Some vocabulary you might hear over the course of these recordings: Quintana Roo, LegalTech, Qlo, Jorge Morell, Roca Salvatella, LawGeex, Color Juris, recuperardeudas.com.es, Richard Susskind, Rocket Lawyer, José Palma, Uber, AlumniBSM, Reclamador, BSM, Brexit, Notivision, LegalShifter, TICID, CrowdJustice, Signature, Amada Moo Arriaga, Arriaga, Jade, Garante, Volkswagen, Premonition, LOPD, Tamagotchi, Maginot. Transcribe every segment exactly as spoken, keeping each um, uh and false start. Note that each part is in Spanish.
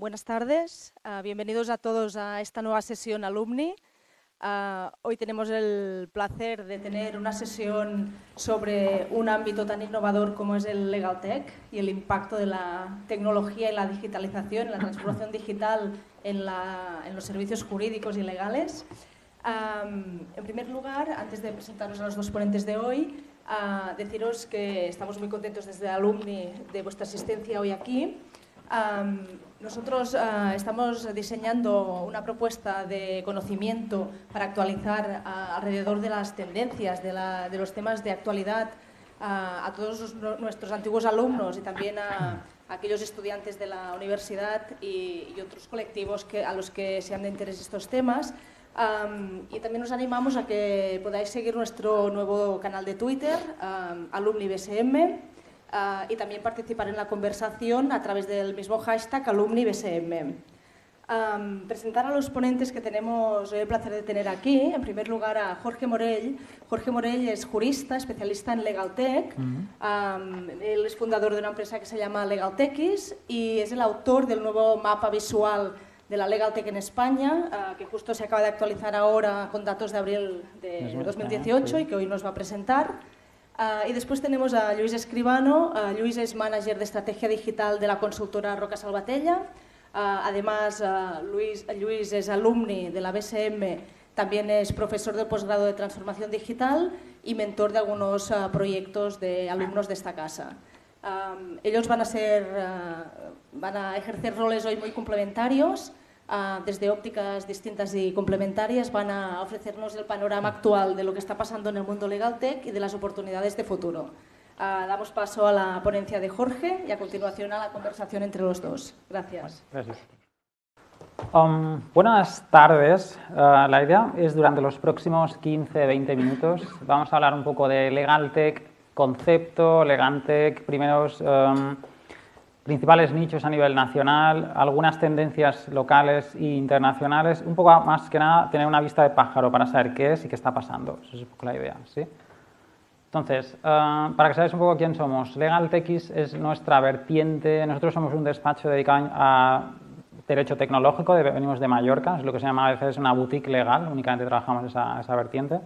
Buenas tardes, uh, bienvenidos a todos a esta nueva sesión Alumni. Uh, hoy tenemos el placer de tener una sesión sobre un ámbito tan innovador como es el LegalTech y el impacto de la tecnología y la digitalización, la transformación digital en, la, en los servicios jurídicos y legales. Um, en primer lugar, antes de presentaros a los dos ponentes de hoy, uh, deciros que estamos muy contentos desde Alumni de vuestra asistencia hoy aquí. Um, Nosotros uh, estamos diseñando una propuesta de conocimiento para actualizar uh, alrededor de las tendencias, de, la, de los temas de actualidad uh, a todos los, no, nuestros antiguos alumnos y también a, a aquellos estudiantes de la universidad y, y otros colectivos que, a los que sean de interés estos temas. Um, y también os animamos a que podáis seguir nuestro nuevo canal de Twitter, um, AlumniBSM. Uh, y también participar en la conversación a través del mismo hashtag AlumniBSM. Um, presentar a los ponentes que tenemos el placer de tener aquí. En primer lugar, a Jorge Morell. Jorge Morell es jurista, especialista en LegalTech. Uh-huh. um, él es fundador de una empresa que se llama Legal Techies y es el autor del nuevo mapa visual de la LegalTech en España, uh, que justo se acaba de actualizar ahora con datos de abril de dos mil dieciocho, ¿eh? Sí. Y que hoy nos va a presentar. Uh, y después tenemos a Luis Escribano. Uh, Luis es manager de estrategia digital de la consultora Roca Salvatella. Uh, además, uh, Luis, Luis es alumni de la B S M, también es profesor del posgrado de transformación digital y mentor de algunos uh, proyectos de alumnos de esta casa. Um, ellos van a, ser, uh, van a ejercer roles hoy muy complementarios. Uh, desde ópticas distintas y complementarias van a ofrecernos el panorama actual de lo que está pasando en el mundo LegalTech y de las oportunidades de futuro. Uh, damos paso a la ponencia de Jorge y a continuación a la conversación entre los dos. Gracias. Gracias. Um, buenas tardes. Uh, la idea es durante los próximos quince a veinte minutos vamos a hablar un poco de LegalTech, concepto, LegalTech, primeros... Um, principales nichos a nivel nacional, algunas tendencias locales e internacionales, un poco más que nada tener una vista de pájaro para saber qué es y qué está pasando. Esa es un poco la idea, ¿sí? Entonces, uh, para que sabéis un poco quién somos, LegalTechis es nuestra vertiente. Nosotros somos un despacho dedicado a derecho tecnológico, venimos de Mallorca, es lo que se llama a veces una boutique legal, únicamente trabajamos esa, esa vertiente.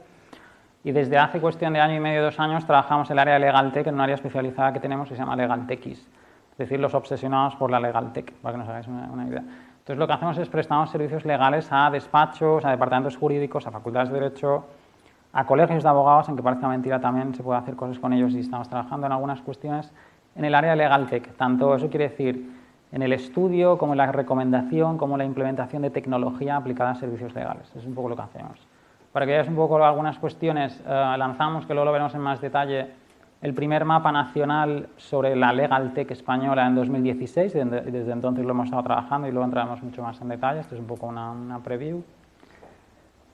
Y desde hace cuestión de año y medio, dos años, trabajamos el área de LegalTech en un área especializada que tenemos que se llama LegalTechis. Es decir, los obsesionados por la LegalTech, para que nos hagáis una, una idea. Entonces, lo que hacemos es prestamos servicios legales a despachos, a departamentos jurídicos, a facultades de Derecho, a colegios de abogados, aunque parezca mentira también se puede hacer cosas con ellos y estamos trabajando en algunas cuestiones en el área de LegalTech. Tanto eso quiere decir en el estudio, como en la recomendación, como en la implementación de tecnología aplicada a servicios legales. Es un poco lo que hacemos. Para que veáis un poco algunas cuestiones, eh, lanzamos, que luego lo veremos en más detalle, el primer mapa nacional sobre la LegalTech española en dos mil dieciséis, desde entonces lo hemos estado trabajando y luego entraremos mucho más en detalle, esto es un poco una, una preview.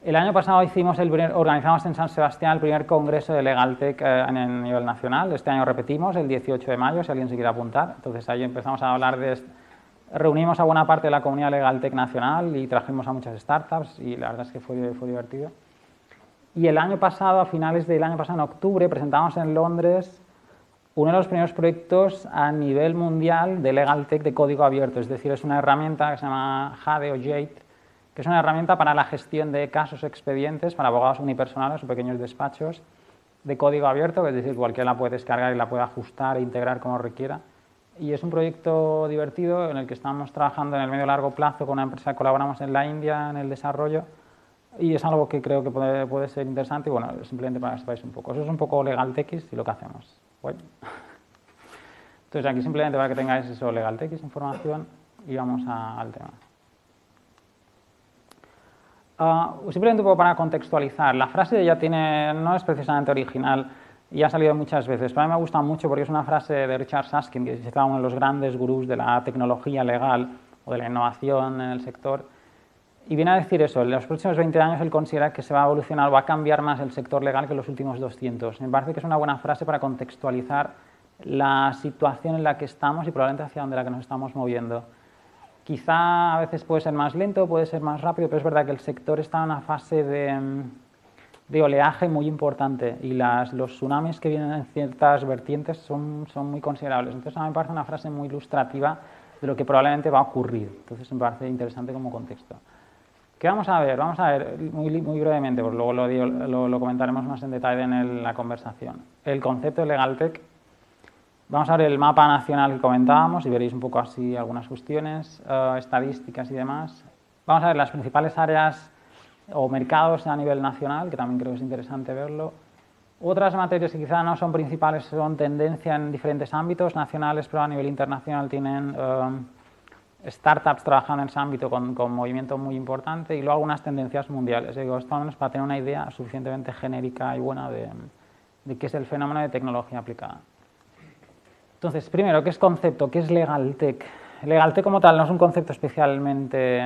El año pasado hicimos el primer, organizamos en San Sebastián el primer congreso de LegalTech eh, a nivel nacional, este año repetimos, el dieciocho de mayo, si alguien se quiere apuntar, entonces ahí empezamos a hablar de... Reunimos a buena parte de la comunidad LegalTech nacional y trajimos a muchas startups y la verdad es que fue, fue divertido. Y el año pasado, a finales del año pasado, en octubre, presentamos en Londres uno de los primeros proyectos a nivel mundial de LegalTech de código abierto. Es decir, es una herramienta que se llama Jade o Jade, que es una herramienta para la gestión de casos expedientes para abogados unipersonales o pequeños despachos de código abierto, es decir, cualquiera la puede descargar y la puede ajustar e integrar como requiera. Y es un proyecto divertido en el que estamos trabajando en el medio largo plazo con una empresa que colaboramos en la India en el desarrollo. Y es algo que creo que puede, puede ser interesante y bueno, simplemente para que sepáis un poco. Eso es un poco LegalTechis y lo que hacemos. Bueno. Entonces aquí simplemente para que tengáis eso, LegalTechis, información y vamos a, al tema. Uh, simplemente un poco para contextualizar. La frase ya tiene, no es precisamente original y ha salido muchas veces. Pero a mí me gusta mucho porque es una frase de Richard Susskind, que es uno de los grandes gurús de la tecnología legal o de la innovación en el sector. Y viene a decir eso, en los próximos veinte años él considera que se va a evolucionar, va a cambiar más el sector legal que en los últimos doscientos. Me parece que es una buena frase para contextualizar la situación en la que estamos y probablemente hacia donde la que nos estamos moviendo. Quizá a veces puede ser más lento, puede ser más rápido, pero es verdad que el sector está en una fase de, de oleaje muy importante y las, los tsunamis que vienen en ciertas vertientes son, son muy considerables. Entonces a mí me parece una frase muy ilustrativa de lo que probablemente va a ocurrir. Entonces me parece interesante como contexto. ¿Qué vamos a ver? Vamos a ver muy, muy brevemente, pues luego lo, lo, lo comentaremos más en detalle en el, la conversación. El concepto de LegalTech. Vamos a ver el mapa nacional que comentábamos y veréis un poco así algunas cuestiones, eh, estadísticas y demás. Vamos a ver las principales áreas o mercados a nivel nacional, que también creo que es interesante verlo. Otras materias que quizá no son principales, son tendencia en diferentes ámbitos nacionales, pero a nivel internacional tienen... Eh, startups trabajando en ese ámbito con, con movimiento muy importante, y luego algunas tendencias mundiales. Digo, esto al menos para tener una idea suficientemente genérica y buena de, de qué es el fenómeno de tecnología aplicada. Entonces, primero, ¿qué es concepto? ¿Qué es LegalTech? LegalTech como tal no es un concepto especialmente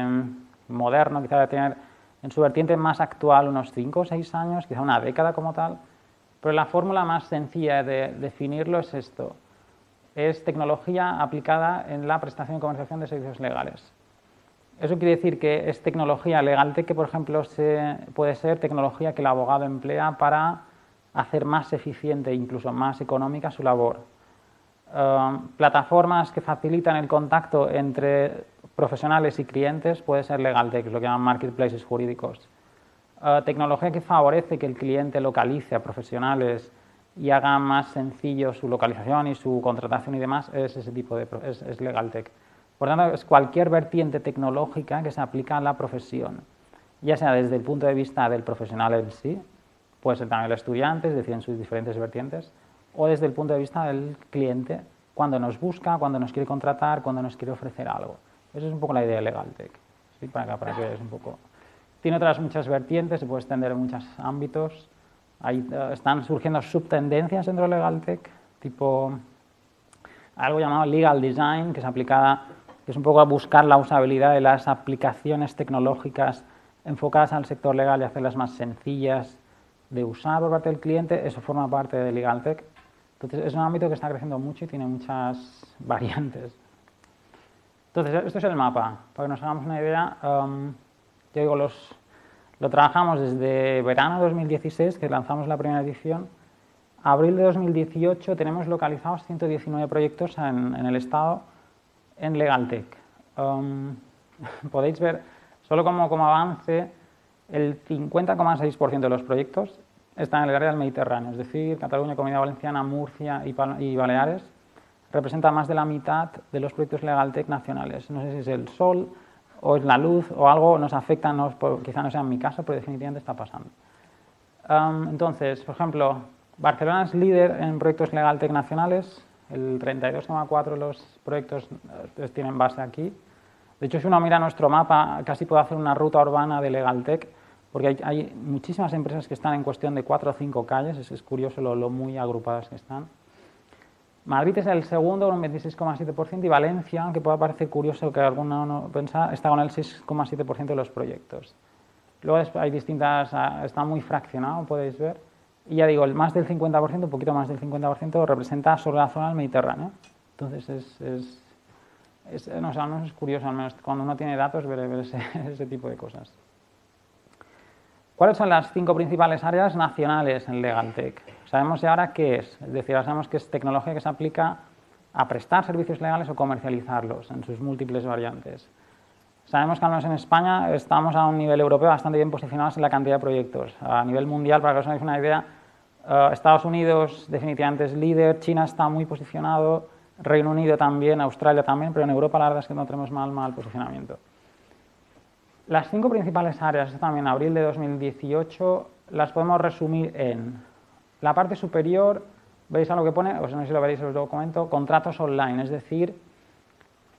moderno, quizá debe tener en su vertiente más actual unos cinco o seis años, quizá una década como tal, pero la fórmula más sencilla de definirlo es esto. Es tecnología aplicada en la prestación y comercialización de servicios legales. Eso quiere decir que es tecnología LegalTech que, por ejemplo, se, puede ser tecnología que el abogado emplea para hacer más eficiente e incluso más económica su labor. Eh, plataformas que facilitan el contacto entre profesionales y clientes puede ser LegalTech, lo que llaman marketplaces jurídicos. Eh, tecnología que favorece que el cliente localice a profesionales y haga más sencillo su localización y su contratación y demás, es ese tipo de es, es LegalTech. Por tanto, es cualquier vertiente tecnológica que se aplica a la profesión, ya sea desde el punto de vista del profesional en sí, puede ser también el estudiante, es decir, en sus diferentes vertientes, o desde el punto de vista del cliente, cuando nos busca, cuando nos quiere contratar, cuando nos quiere ofrecer algo. Esa es un poco la idea de LegalTech, ¿sí? Para acá, para que veáis un poco. Tiene otras muchas vertientes, se puede extender en muchos ámbitos. Ahí están surgiendo subtendencias dentro de LegalTech, tipo algo llamado Legal Design, que es aplicada, que es un poco a buscar la usabilidad de las aplicaciones tecnológicas enfocadas al sector legal y hacerlas más sencillas de usar por parte del cliente. Eso forma parte de LegalTech. Entonces, es un ámbito que está creciendo mucho y tiene muchas variantes. Entonces, esto es el mapa. Para que nos hagamos una idea, um, yo digo los... Lo trabajamos desde verano de dos mil dieciséis, que lanzamos la primera edición. Abril de dos mil dieciocho tenemos localizados ciento diecinueve proyectos en, en el Estado en LegalTech. Um, podéis ver, solo como, como avance, el cincuenta coma seis por ciento de los proyectos están en el área del Mediterráneo, es decir, Cataluña, Comunidad Valenciana, Murcia y, y Baleares. Representa más de la mitad de los proyectos LegalTech nacionales. No sé si es el sol o es la luz, o algo nos afecta, no, quizá no sea en mi caso, pero definitivamente está pasando. Um, entonces, por ejemplo, Barcelona es líder en proyectos LegalTech nacionales, el treinta y dos coma cuatro por ciento de los proyectos tienen base aquí. De hecho, si uno mira nuestro mapa, casi puede hacer una ruta urbana de LegalTech, porque hay, hay muchísimas empresas que están en cuestión de cuatro o cinco calles, es, es curioso lo, lo muy agrupadas que están. Madrid es el segundo con un veintiséis coma siete por ciento y Valencia, aunque pueda parecer curioso que alguno no piensa, está con el seis coma siete por ciento de los proyectos. Luego hay distintas, está muy fraccionado, podéis ver. Y ya digo, el más del cincuenta por ciento, un poquito más del cincuenta por ciento, representa sobre la zona del Mediterráneo. Entonces, es, es, es, no, o sea, no es curioso, al menos cuando uno tiene datos, ver, ver ese, ese tipo de cosas. ¿Cuáles son las cinco principales áreas nacionales en LegalTech? Sabemos ya ahora qué es, es decir, ahora sabemos que es tecnología que se aplica a prestar servicios legales o comercializarlos en sus múltiples variantes. Sabemos que al menos en España estamos a un nivel europeo bastante bien posicionados en la cantidad de proyectos. A nivel mundial, para que os hagáis una idea, eh, Estados Unidos definitivamente es líder, China está muy posicionado, Reino Unido también, Australia también, pero en Europa la verdad es que no tenemos mal, mal posicionamiento. Las cinco principales áreas, esto también abril de dos mil dieciocho, las podemos resumir en... La parte superior, veis algo que pone, o sea, no sé si lo veréis, os lo comento, contratos online, es decir,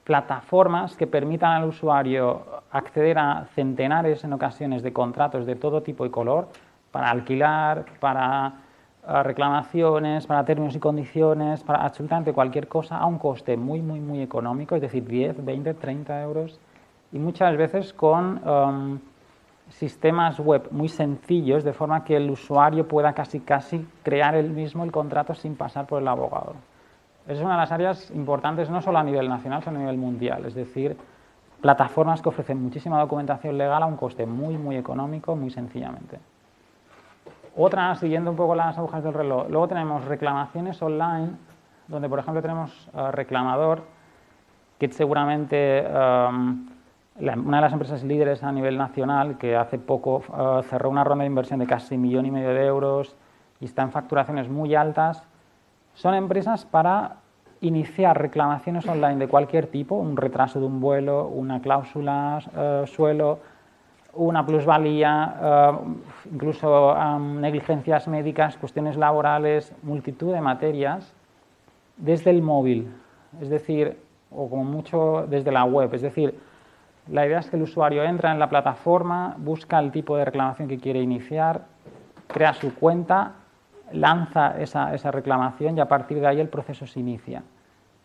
plataformas que permitan al usuario acceder a centenares en ocasiones de contratos de todo tipo y color, para alquilar, para reclamaciones, para términos y condiciones, para absolutamente cualquier cosa, a un coste muy, muy, muy económico, es decir, diez, veinte, treinta euros, y muchas veces con... Um, sistemas web muy sencillos, de forma que el usuario pueda casi casi crear él mismo el contrato sin pasar por el abogado. Esa es una de las áreas importantes no solo a nivel nacional, sino a nivel mundial, es decir, plataformas que ofrecen muchísima documentación legal a un coste muy, muy económico, muy sencillamente. Otra, siguiendo un poco las agujas del reloj, luego tenemos reclamaciones online, donde por ejemplo tenemos uh, reclamador, que seguramente um, la, una de las empresas líderes a nivel nacional, que hace poco uh, cerró una ronda de inversión de casi un millón y medio de euros y está en facturaciones muy altas, son empresas para iniciar reclamaciones online de cualquier tipo, un retraso de un vuelo, una cláusula uh, suelo, una plusvalía, uh, incluso um, negligencias médicas, cuestiones laborales, multitud de materias, desde el móvil, es decir, o como mucho desde la web. Es decir, la idea es que el usuario entra en la plataforma, busca el tipo de reclamación que quiere iniciar, crea su cuenta, lanza esa, esa reclamación y a partir de ahí el proceso se inicia.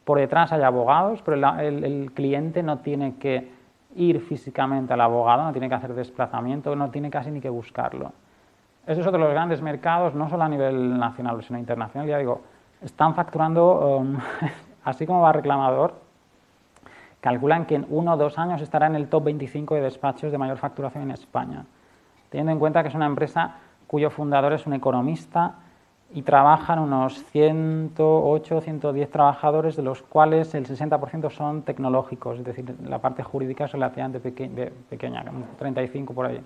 Por detrás hay abogados, pero el, el, el cliente no tiene que ir físicamente al abogado, no tiene que hacer desplazamiento, no tiene casi ni que buscarlo. Eso es otro de los grandes mercados, no solo a nivel nacional, sino internacional. Ya digo, están facturando, um, así como va reclamador, calculan que en uno o dos años estará en el top veinticinco de despachos de mayor facturación en España, teniendo en cuenta que es una empresa cuyo fundador es un economista y trabajan unos ciento ocho, ciento diez trabajadores, de los cuales el sesenta por ciento son tecnológicos, es decir, la parte jurídica es relativamente peque de pequeña, treinta y cinco por ahí.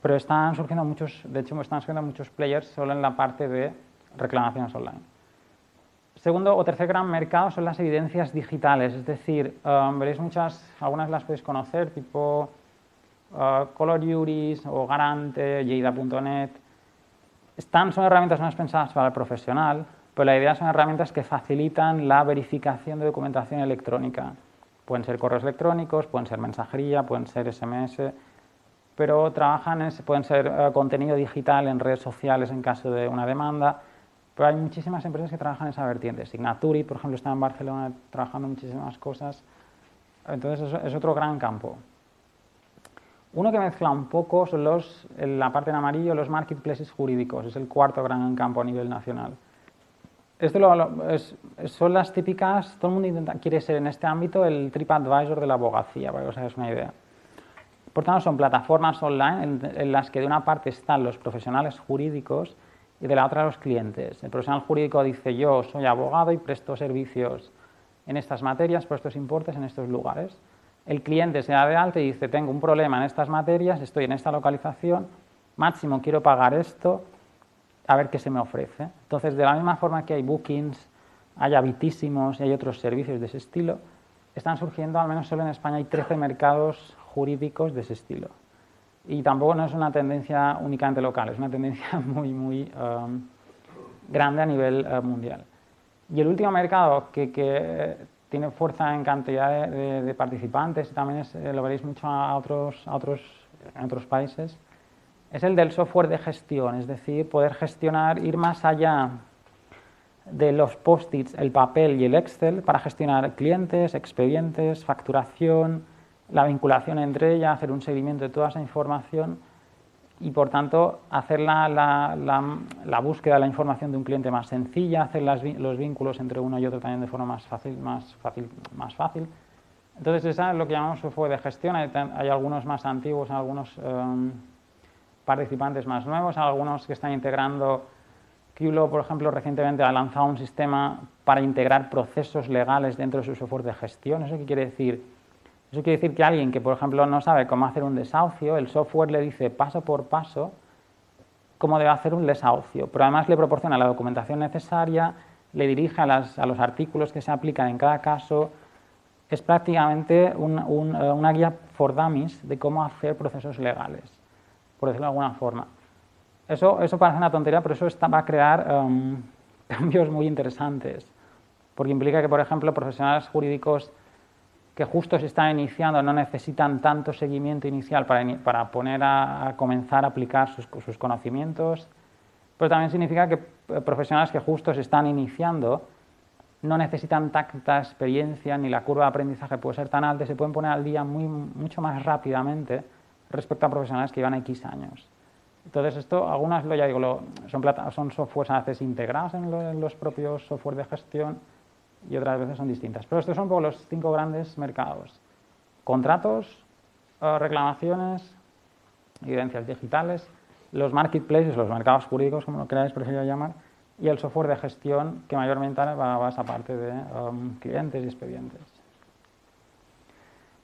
Pero están surgiendo muchos, de hecho están surgiendo muchos players solo en la parte de reclamaciones online. Segundo o tercer gran mercado son las evidencias digitales, es decir, um, veréis muchas, algunas las podéis conocer, tipo uh, Color Juris o Garante, Lleida punto net. Están, son herramientas más pensadas para el profesional, pero la idea son herramientas que facilitan la verificación de documentación electrónica. Pueden ser correos electrónicos, pueden ser mensajería, pueden ser S M S, pero trabajan en, pueden ser uh, contenido digital en redes sociales en caso de una demanda, pero hay muchísimas empresas que trabajan en esa vertiente. Signature, por ejemplo, está en Barcelona trabajando muchísimas cosas. Entonces, es, es otro gran campo. Uno que mezcla un poco son los, en la parte en amarillo, los marketplaces jurídicos. Es el cuarto gran campo a nivel nacional. Esto lo, lo, es, son las típicas, todo el mundo intenta, quiere ser en este ámbito el TripAdvisor de la abogacía, para que os hagáis una idea. Por tanto, son plataformas online en, en las que de una parte están los profesionales jurídicos y de la otra los clientes. El profesional jurídico dice, yo soy abogado y presto servicios en estas materias, por estos importes, en estos lugares. El cliente se da de alta y dice, tengo un problema en estas materias, estoy en esta localización, máximo quiero pagar esto, a ver qué se me ofrece. Entonces, de la misma forma que hay bookings, hay habitísimos y hay otros servicios de ese estilo, están surgiendo, al menos solo en España, hay trece mercados jurídicos de ese estilo. Y tampoco no es una tendencia únicamente local, es una tendencia muy, muy um, grande a nivel uh, mundial. Y el último mercado que... que tiene fuerza en cantidad de, de, de participantes y también es, eh, lo veréis mucho a otros, a, otros, a otros países, es el del software de gestión, es decir, poder gestionar, ir más allá de los post-its, el papel y el Excel para gestionar clientes, expedientes, facturación, la vinculación entre ellas, hacer un seguimiento de toda esa información y, por tanto, hacer la, la, la, la búsqueda de la información de un cliente más sencilla, hacer las, los vínculos entre uno y otro también de forma más fácil. Más fácil, más fácil. Entonces, esa es lo que llamamos software de gestión. Hay, hay algunos más antiguos, algunos eh, participantes más nuevos, algunos que están integrando. Qlo, por ejemplo, recientemente ha lanzado un sistema para integrar procesos legales dentro de su software de gestión. ¿Eso qué quiere decir? Eso quiere decir que alguien que, por ejemplo, no sabe cómo hacer un desahucio, el software le dice paso por paso cómo debe hacer un desahucio, pero además le proporciona la documentación necesaria, le dirige a, las, a los artículos que se aplican en cada caso. Es prácticamente un, un, una guía for dummies de cómo hacer procesos legales, por decirlo de alguna forma. Eso, eso parece una tontería, pero eso está, va a crear um, cambios muy interesantes, porque implica que, por ejemplo, profesionales jurídicos que justo se están iniciando, no necesitan tanto seguimiento inicial para, in, para poner a, a comenzar a aplicar sus, sus conocimientos, pero también significa que profesionales que justo se están iniciando no necesitan tanta experiencia ni la curva de aprendizaje puede ser tan alta, se pueden poner al día muy, mucho más rápidamente respecto a profesionales que llevan X años. Entonces esto, algunas lo, ya digo, lo, son, plata, son softwares a veces integrados en, lo, en los propios software de gestión, y otras veces son distintas. Pero estos son por los cinco grandes mercados. Contratos, reclamaciones, evidencias digitales, los marketplaces, los mercados jurídicos, como lo queráis prefiero llamar, y el software de gestión que mayormente va a esa parte de um, clientes y expedientes.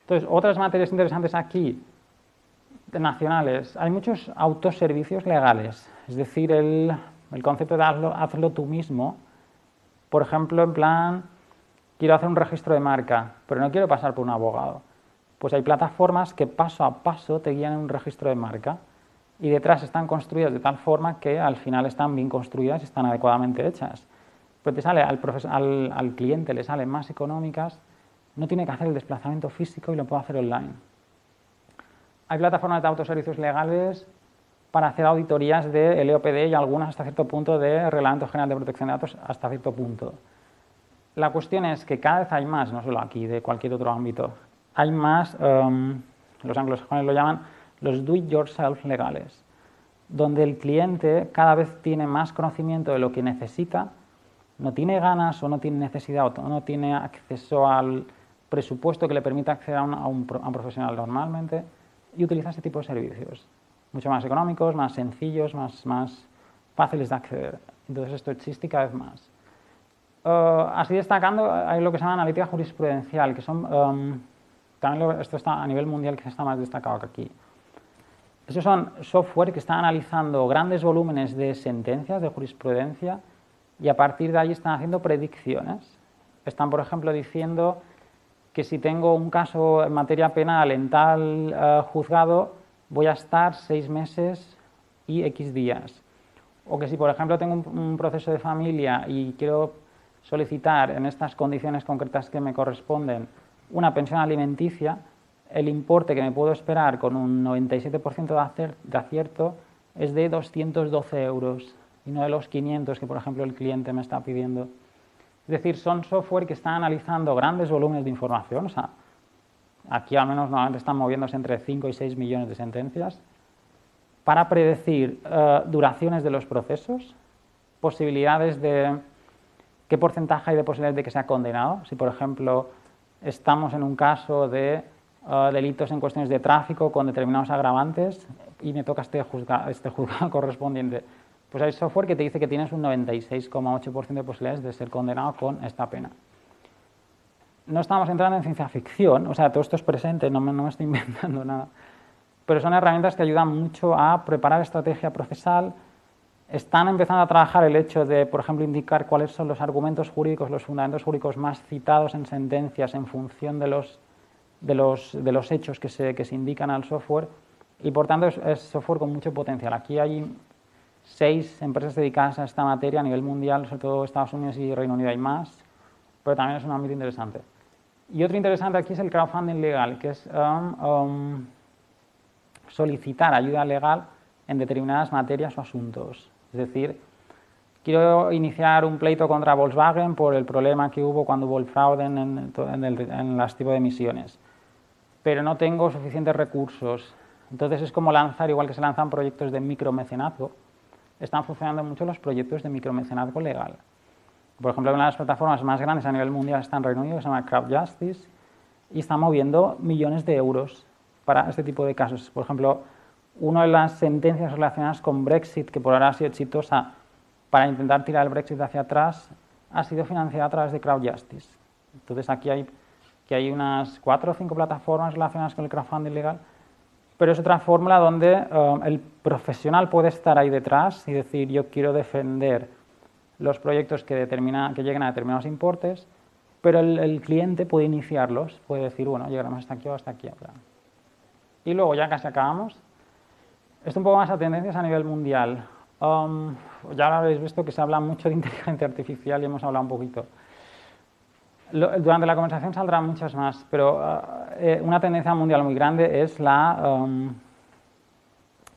Entonces, otras materias interesantes aquí, nacionales. Hay muchos autoservicios legales, es decir, el, el concepto de hazlo, hazlo tú mismo. Por ejemplo, en plan, quiero hacer un registro de marca, pero no quiero pasar por un abogado. Pues hay plataformas que paso a paso te guían en un registro de marca y detrás están construidas de tal forma que al final están bien construidas y están adecuadamente hechas. Pero te sale al, al, al cliente le salen más económicas, no tiene que hacer el desplazamiento físico y lo puede hacer online. Hay plataformas de autoservicios legales para hacer auditorías de L O P D y algunas hasta cierto punto de Reglamento General de Protección de Datos hasta cierto punto. La cuestión es que cada vez hay más, no solo aquí, de cualquier otro ámbito, hay más, um, los anglosajones lo llaman los do-it-yourself legales, donde el cliente cada vez tiene más conocimiento de lo que necesita, no tiene ganas o no tiene necesidad o no tiene acceso al presupuesto que le permita acceder a un, a un, a un profesional normalmente y utiliza ese tipo de servicios, mucho más económicos, más sencillos, más, más fáciles de acceder. Entonces esto existe cada vez más. Uh, así destacando, hay lo que se llama analítica jurisprudencial, que son, um, también lo, esto está a nivel mundial que está más destacado que aquí. Estos son software que están analizando grandes volúmenes de sentencias, de jurisprudencia, y a partir de ahí están haciendo predicciones. Están, por ejemplo, diciendo que si tengo un caso en materia penal en tal uh, juzgado, voy a estar seis meses y X días. O que si, por ejemplo, tengo un, un proceso de familia y quiero solicitar en estas condiciones concretas que me corresponden una pensión alimenticia, el importe que me puedo esperar con un noventa y siete por ciento de acierto es de doscientos doce euros y no de los quinientos que, por ejemplo, el cliente me está pidiendo. Es decir, son software que están analizando grandes volúmenes de información, o sea, aquí al menos normalmente están moviéndose entre cinco y seis millones de sentencias, para predecir eh, duraciones de los procesos, posibilidades de qué porcentaje hay de posibilidades de que sea condenado, si por ejemplo estamos en un caso de eh, delitos en cuestiones de tráfico con determinados agravantes y me toca este juzgado, este juzgado correspondiente, pues hay software que te dice que tienes un noventa y seis coma ocho por ciento de posibilidades de ser condenado con esta pena. No estamos entrando en ciencia ficción, o sea, todo esto es presente, no me, no me estoy inventando nada, pero son herramientas que ayudan mucho a preparar estrategia procesal. Están empezando a trabajar el hecho de, por ejemplo, indicar cuáles son los argumentos jurídicos, los fundamentos jurídicos más citados en sentencias en función de los, de los, de los hechos que se, que se indican al software y, por tanto, es, es software con mucho potencial. Aquí hay seis empresas dedicadas a esta materia a nivel mundial, sobre todo Estados Unidos y Reino Unido hay más, pero también es un ámbito interesante. Y otro interesante aquí es el crowdfunding legal, que es um, um, solicitar ayuda legal en determinadas materias o asuntos. Es decir, quiero iniciar un pleito contra Volkswagen por el problema que hubo cuando hubo el fraude en, en, en, el, en las tipo de emisiones, pero no tengo suficientes recursos. Entonces es como lanzar, igual que se lanzan proyectos de micromecenazgo, están funcionando mucho los proyectos de micromecenazgo legal. Por ejemplo, una de las plataformas más grandes a nivel mundial está en Reino Unido, que se llama CrowdJustice, y está moviendo millones de euros para este tipo de casos. Por ejemplo, una de las sentencias relacionadas con Brexit, que por ahora ha sido exitosa para intentar tirar el Brexit hacia atrás, ha sido financiada a través de CrowdJustice. Entonces aquí hay, que hay unas cuatro o cinco plataformas relacionadas con el crowdfunding legal, pero es otra fórmula donde um, el profesional puede estar ahí detrás y decir yo quiero defender los proyectos que, determina, que lleguen a determinados importes, pero el, el cliente puede iniciarlos, puede decir, bueno, llegaremos hasta aquí o hasta aquí. Y luego ya casi acabamos. Esto un poco más a tendencias a nivel mundial. Um, ya lo habéis visto que se habla mucho de inteligencia artificial y hemos hablado un poquito. Lo, durante la conversación saldrán muchas más, pero uh, eh, una tendencia mundial muy grande es la, um,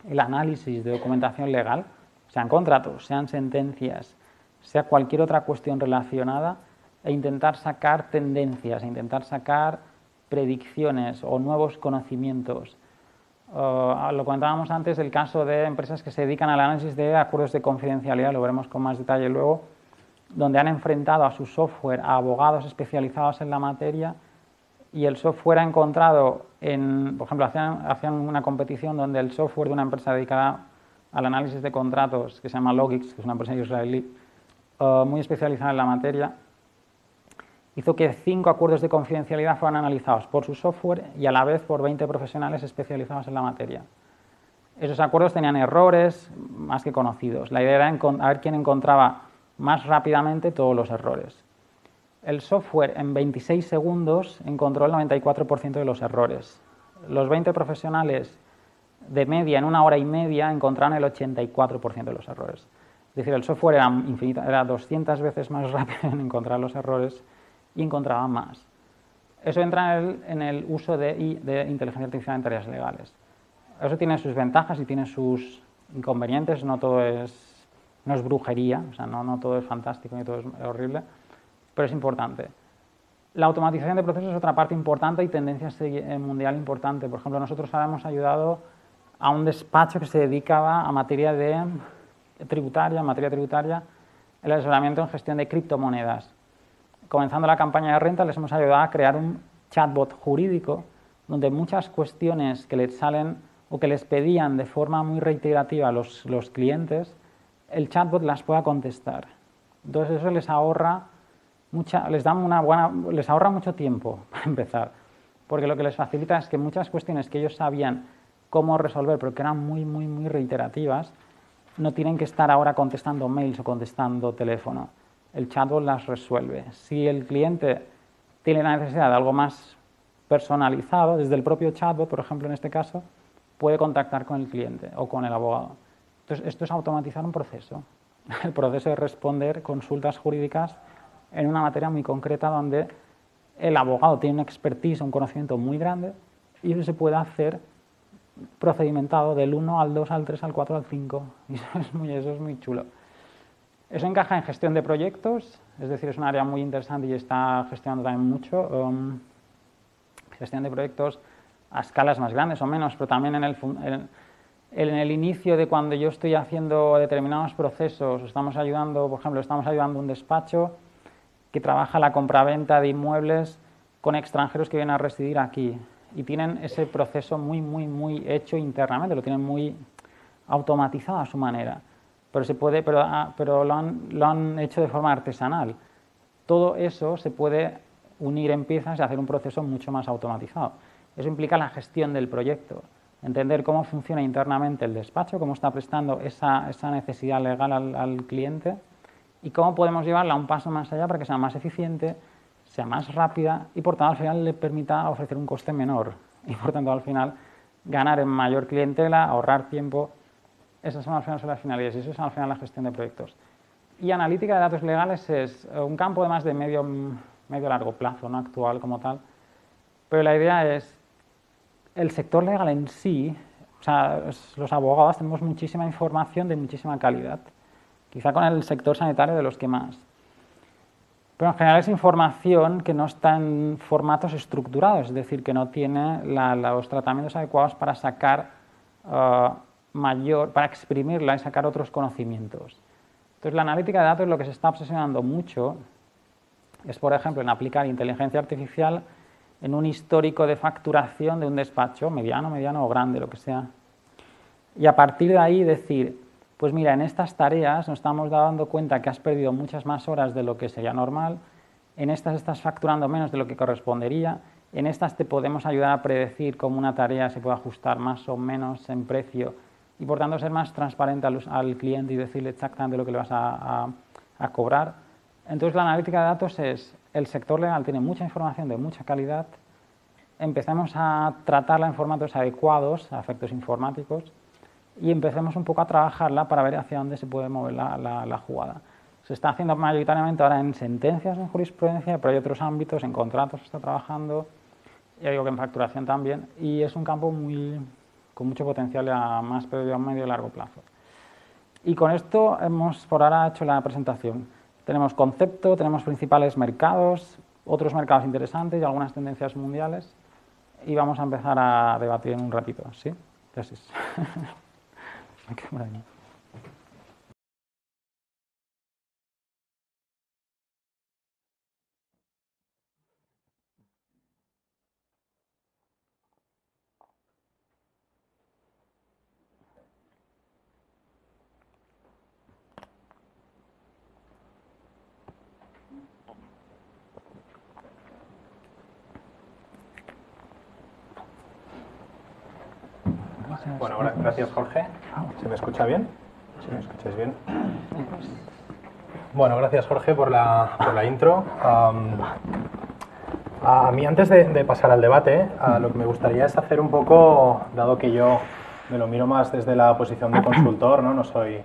el análisis de documentación legal, sean contratos, sean sentencias, sea cualquier otra cuestión relacionada, e intentar sacar tendencias, e intentar sacar predicciones o nuevos conocimientos. Uh, lo comentábamos antes, el caso de empresas que se dedican al análisis de acuerdos de confidencialidad, lo veremos con más detalle luego, donde han enfrentado a su software a abogados especializados en la materia y el software ha encontrado, en, por ejemplo, hacían, hacían una competición donde el software de una empresa dedicada al análisis de contratos, que se llama LawGeex, que es una empresa israelí, Uh, muy especializada en la materia, hizo que cinco acuerdos de confidencialidad fueran analizados por su software y a la vez por veinte profesionales especializados en la materia. Esos acuerdos tenían errores más que conocidos. La idea era a ver quién encontraba más rápidamente todos los errores. El software en veintiséis segundos encontró el noventa y cuatro por ciento de los errores. Los veinte profesionales de media en una hora y media encontraron el ochenta y cuatro por ciento de los errores. Es decir, el software era, infinita, era doscientas veces más rápido en encontrar los errores y encontraba más. Eso entra en el, en el uso de, de inteligencia artificial en tareas legales. Eso tiene sus ventajas y tiene sus inconvenientes, no todo es, no es brujería, o sea, no, no todo es fantástico ni todo es horrible, pero es importante. La automatización de procesos es otra parte importante y tendencia mundial importante. Por ejemplo, nosotros ahora hemos ayudado a un despacho que se dedicaba a materia de tributaria, en materia tributaria, el asesoramiento en gestión de criptomonedas. Comenzando la campaña de renta, les hemos ayudado a crear un chatbot jurídico donde muchas cuestiones que les salen o que les pedían de forma muy reiterativa a los, los clientes, el chatbot las pueda contestar. Entonces eso les ahorra mucha, les da una buena, les ahorra mucho tiempo para empezar, porque lo que les facilita es que muchas cuestiones que ellos sabían cómo resolver, pero que eran muy, muy, muy reiterativas, no tienen que estar ahora contestando mails o contestando teléfono. El chatbot las resuelve. Si el cliente tiene la necesidad de algo más personalizado, desde el propio chatbot, por ejemplo, en este caso, puede contactar con el cliente o con el abogado. Entonces, esto es automatizar un proceso. El proceso de responder consultas jurídicas en una materia muy concreta donde el abogado tiene una expertise, un conocimiento muy grande y eso se puede hacer procedimentado del uno al dos, al tres, al cuatro, al cinco. Y eso es muy, eso es muy chulo. Eso encaja en gestión de proyectos, es decir, es un área muy interesante y está gestionando también mucho. Um, gestión de proyectos a escalas más grandes o menos, pero también en el, en, en el inicio de cuando yo estoy haciendo determinados procesos, estamos ayudando, por ejemplo, estamos ayudando a un despacho que trabaja la compraventa de inmuebles con extranjeros que vienen a residir aquí y tienen ese proceso muy, muy, muy hecho internamente, lo tienen muy automatizado a su manera. Pero, se puede, pero, pero lo, han, lo han hecho de forma artesanal. Todo eso se puede unir en piezas y hacer un proceso mucho más automatizado. Eso implica la gestión del proyecto, entender cómo funciona internamente el despacho, cómo está prestando esa, esa necesidad legal al, al cliente y cómo podemos llevarla un paso más allá para que sea más eficiente, sea más rápida y, por tanto, al final le permita ofrecer un coste menor y, por tanto, al final ganar en mayor clientela, ahorrar tiempo. Esas son al final son las finalidades y eso es al final la gestión de proyectos. Y analítica de datos legales es un campo de más de medio, medio largo plazo, no actual como tal, pero la idea es el sector legal en sí, o sea, los abogados tenemos muchísima información de muchísima calidad, quizá con el sector sanitario de los que más. Pero en general es información que no está en formatos estructurados, es decir, que no tiene la, los tratamientos adecuados para sacar uh, mayor, para exprimirla y sacar otros conocimientos. Entonces, la analítica de datos lo que se está obsesionando mucho es, por ejemplo, en aplicar inteligencia artificial en un histórico de facturación de un despacho, mediano, mediano o grande, lo que sea. Y a partir de ahí decir, pues mira, en estas tareas nos estamos dando cuenta que has perdido muchas más horas de lo que sería normal, en estas estás facturando menos de lo que correspondería, en estas te podemos ayudar a predecir cómo una tarea se puede ajustar más o menos en precio, y por tanto ser más transparente al, al cliente y decirle exactamente lo que le vas a, a, a cobrar. Entonces la analítica de datos es, el sector legal tiene mucha información de mucha calidad, empecemos a tratarla en formatos adecuados, a efectos informáticos, y empecemos un poco a trabajarla para ver hacia dónde se puede mover la, la, la jugada. Se está haciendo mayoritariamente ahora en sentencias, en jurisprudencia, pero hay otros ámbitos, en contratos se está trabajando, ya digo que en facturación también, y es un campo muy... con mucho potencial a más periodo a medio y largo plazo. Y con esto hemos por ahora hecho la presentación. Tenemos concepto, tenemos principales mercados, otros mercados interesantes y algunas tendencias mundiales y vamos a empezar a debatir en un ratito, ¿sí? Gracias. Bueno, ahora, gracias Jorge. ¿Se me escucha bien? ¿Se me escucháis bien? Bueno, gracias Jorge por la, por la intro. Um, a mí, antes de, de pasar al debate, uh, lo que me gustaría es hacer un poco, dado que yo me lo miro más desde la posición de consultor, no, no soy...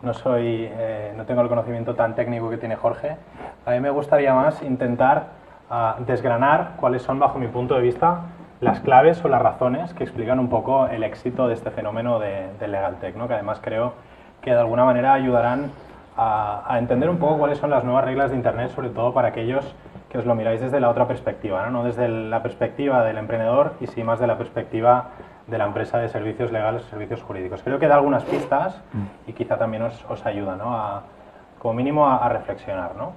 No, soy, eh, no tengo el conocimiento tan técnico que tiene Jorge. A mí me gustaría más intentar uh, desgranar cuáles son, bajo mi punto de vista, las claves o las razones que explican un poco el éxito de este fenómeno de, de LegalTech, ¿no? Que además creo que de alguna manera ayudarán a, a entender un poco cuáles son las nuevas reglas de Internet, sobre todo para aquellos que os lo miráis desde la otra perspectiva, no, no desde la perspectiva del emprendedor y sí más de la perspectiva de la empresa de servicios legales o servicios jurídicos. Creo que da algunas pistas y quizá también os, os ayuda, ¿no? a, como mínimo a, a reflexionar, ¿no?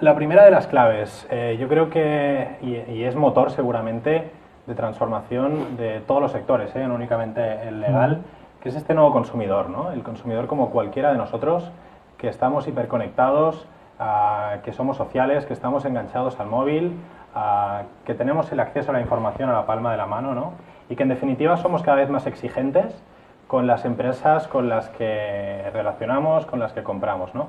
La primera de las claves, eh, yo creo que, y, y es motor seguramente de transformación de todos los sectores, ¿eh? No únicamente el legal, que es este nuevo consumidor, ¿no? El consumidor como cualquiera de nosotros, que estamos hiperconectados, uh, que somos sociales, que estamos enganchados al móvil, uh, que tenemos el acceso a la información a la palma de la mano, ¿no? Y que en definitiva somos cada vez más exigentes con las empresas con las que relacionamos, con las que compramos, ¿no?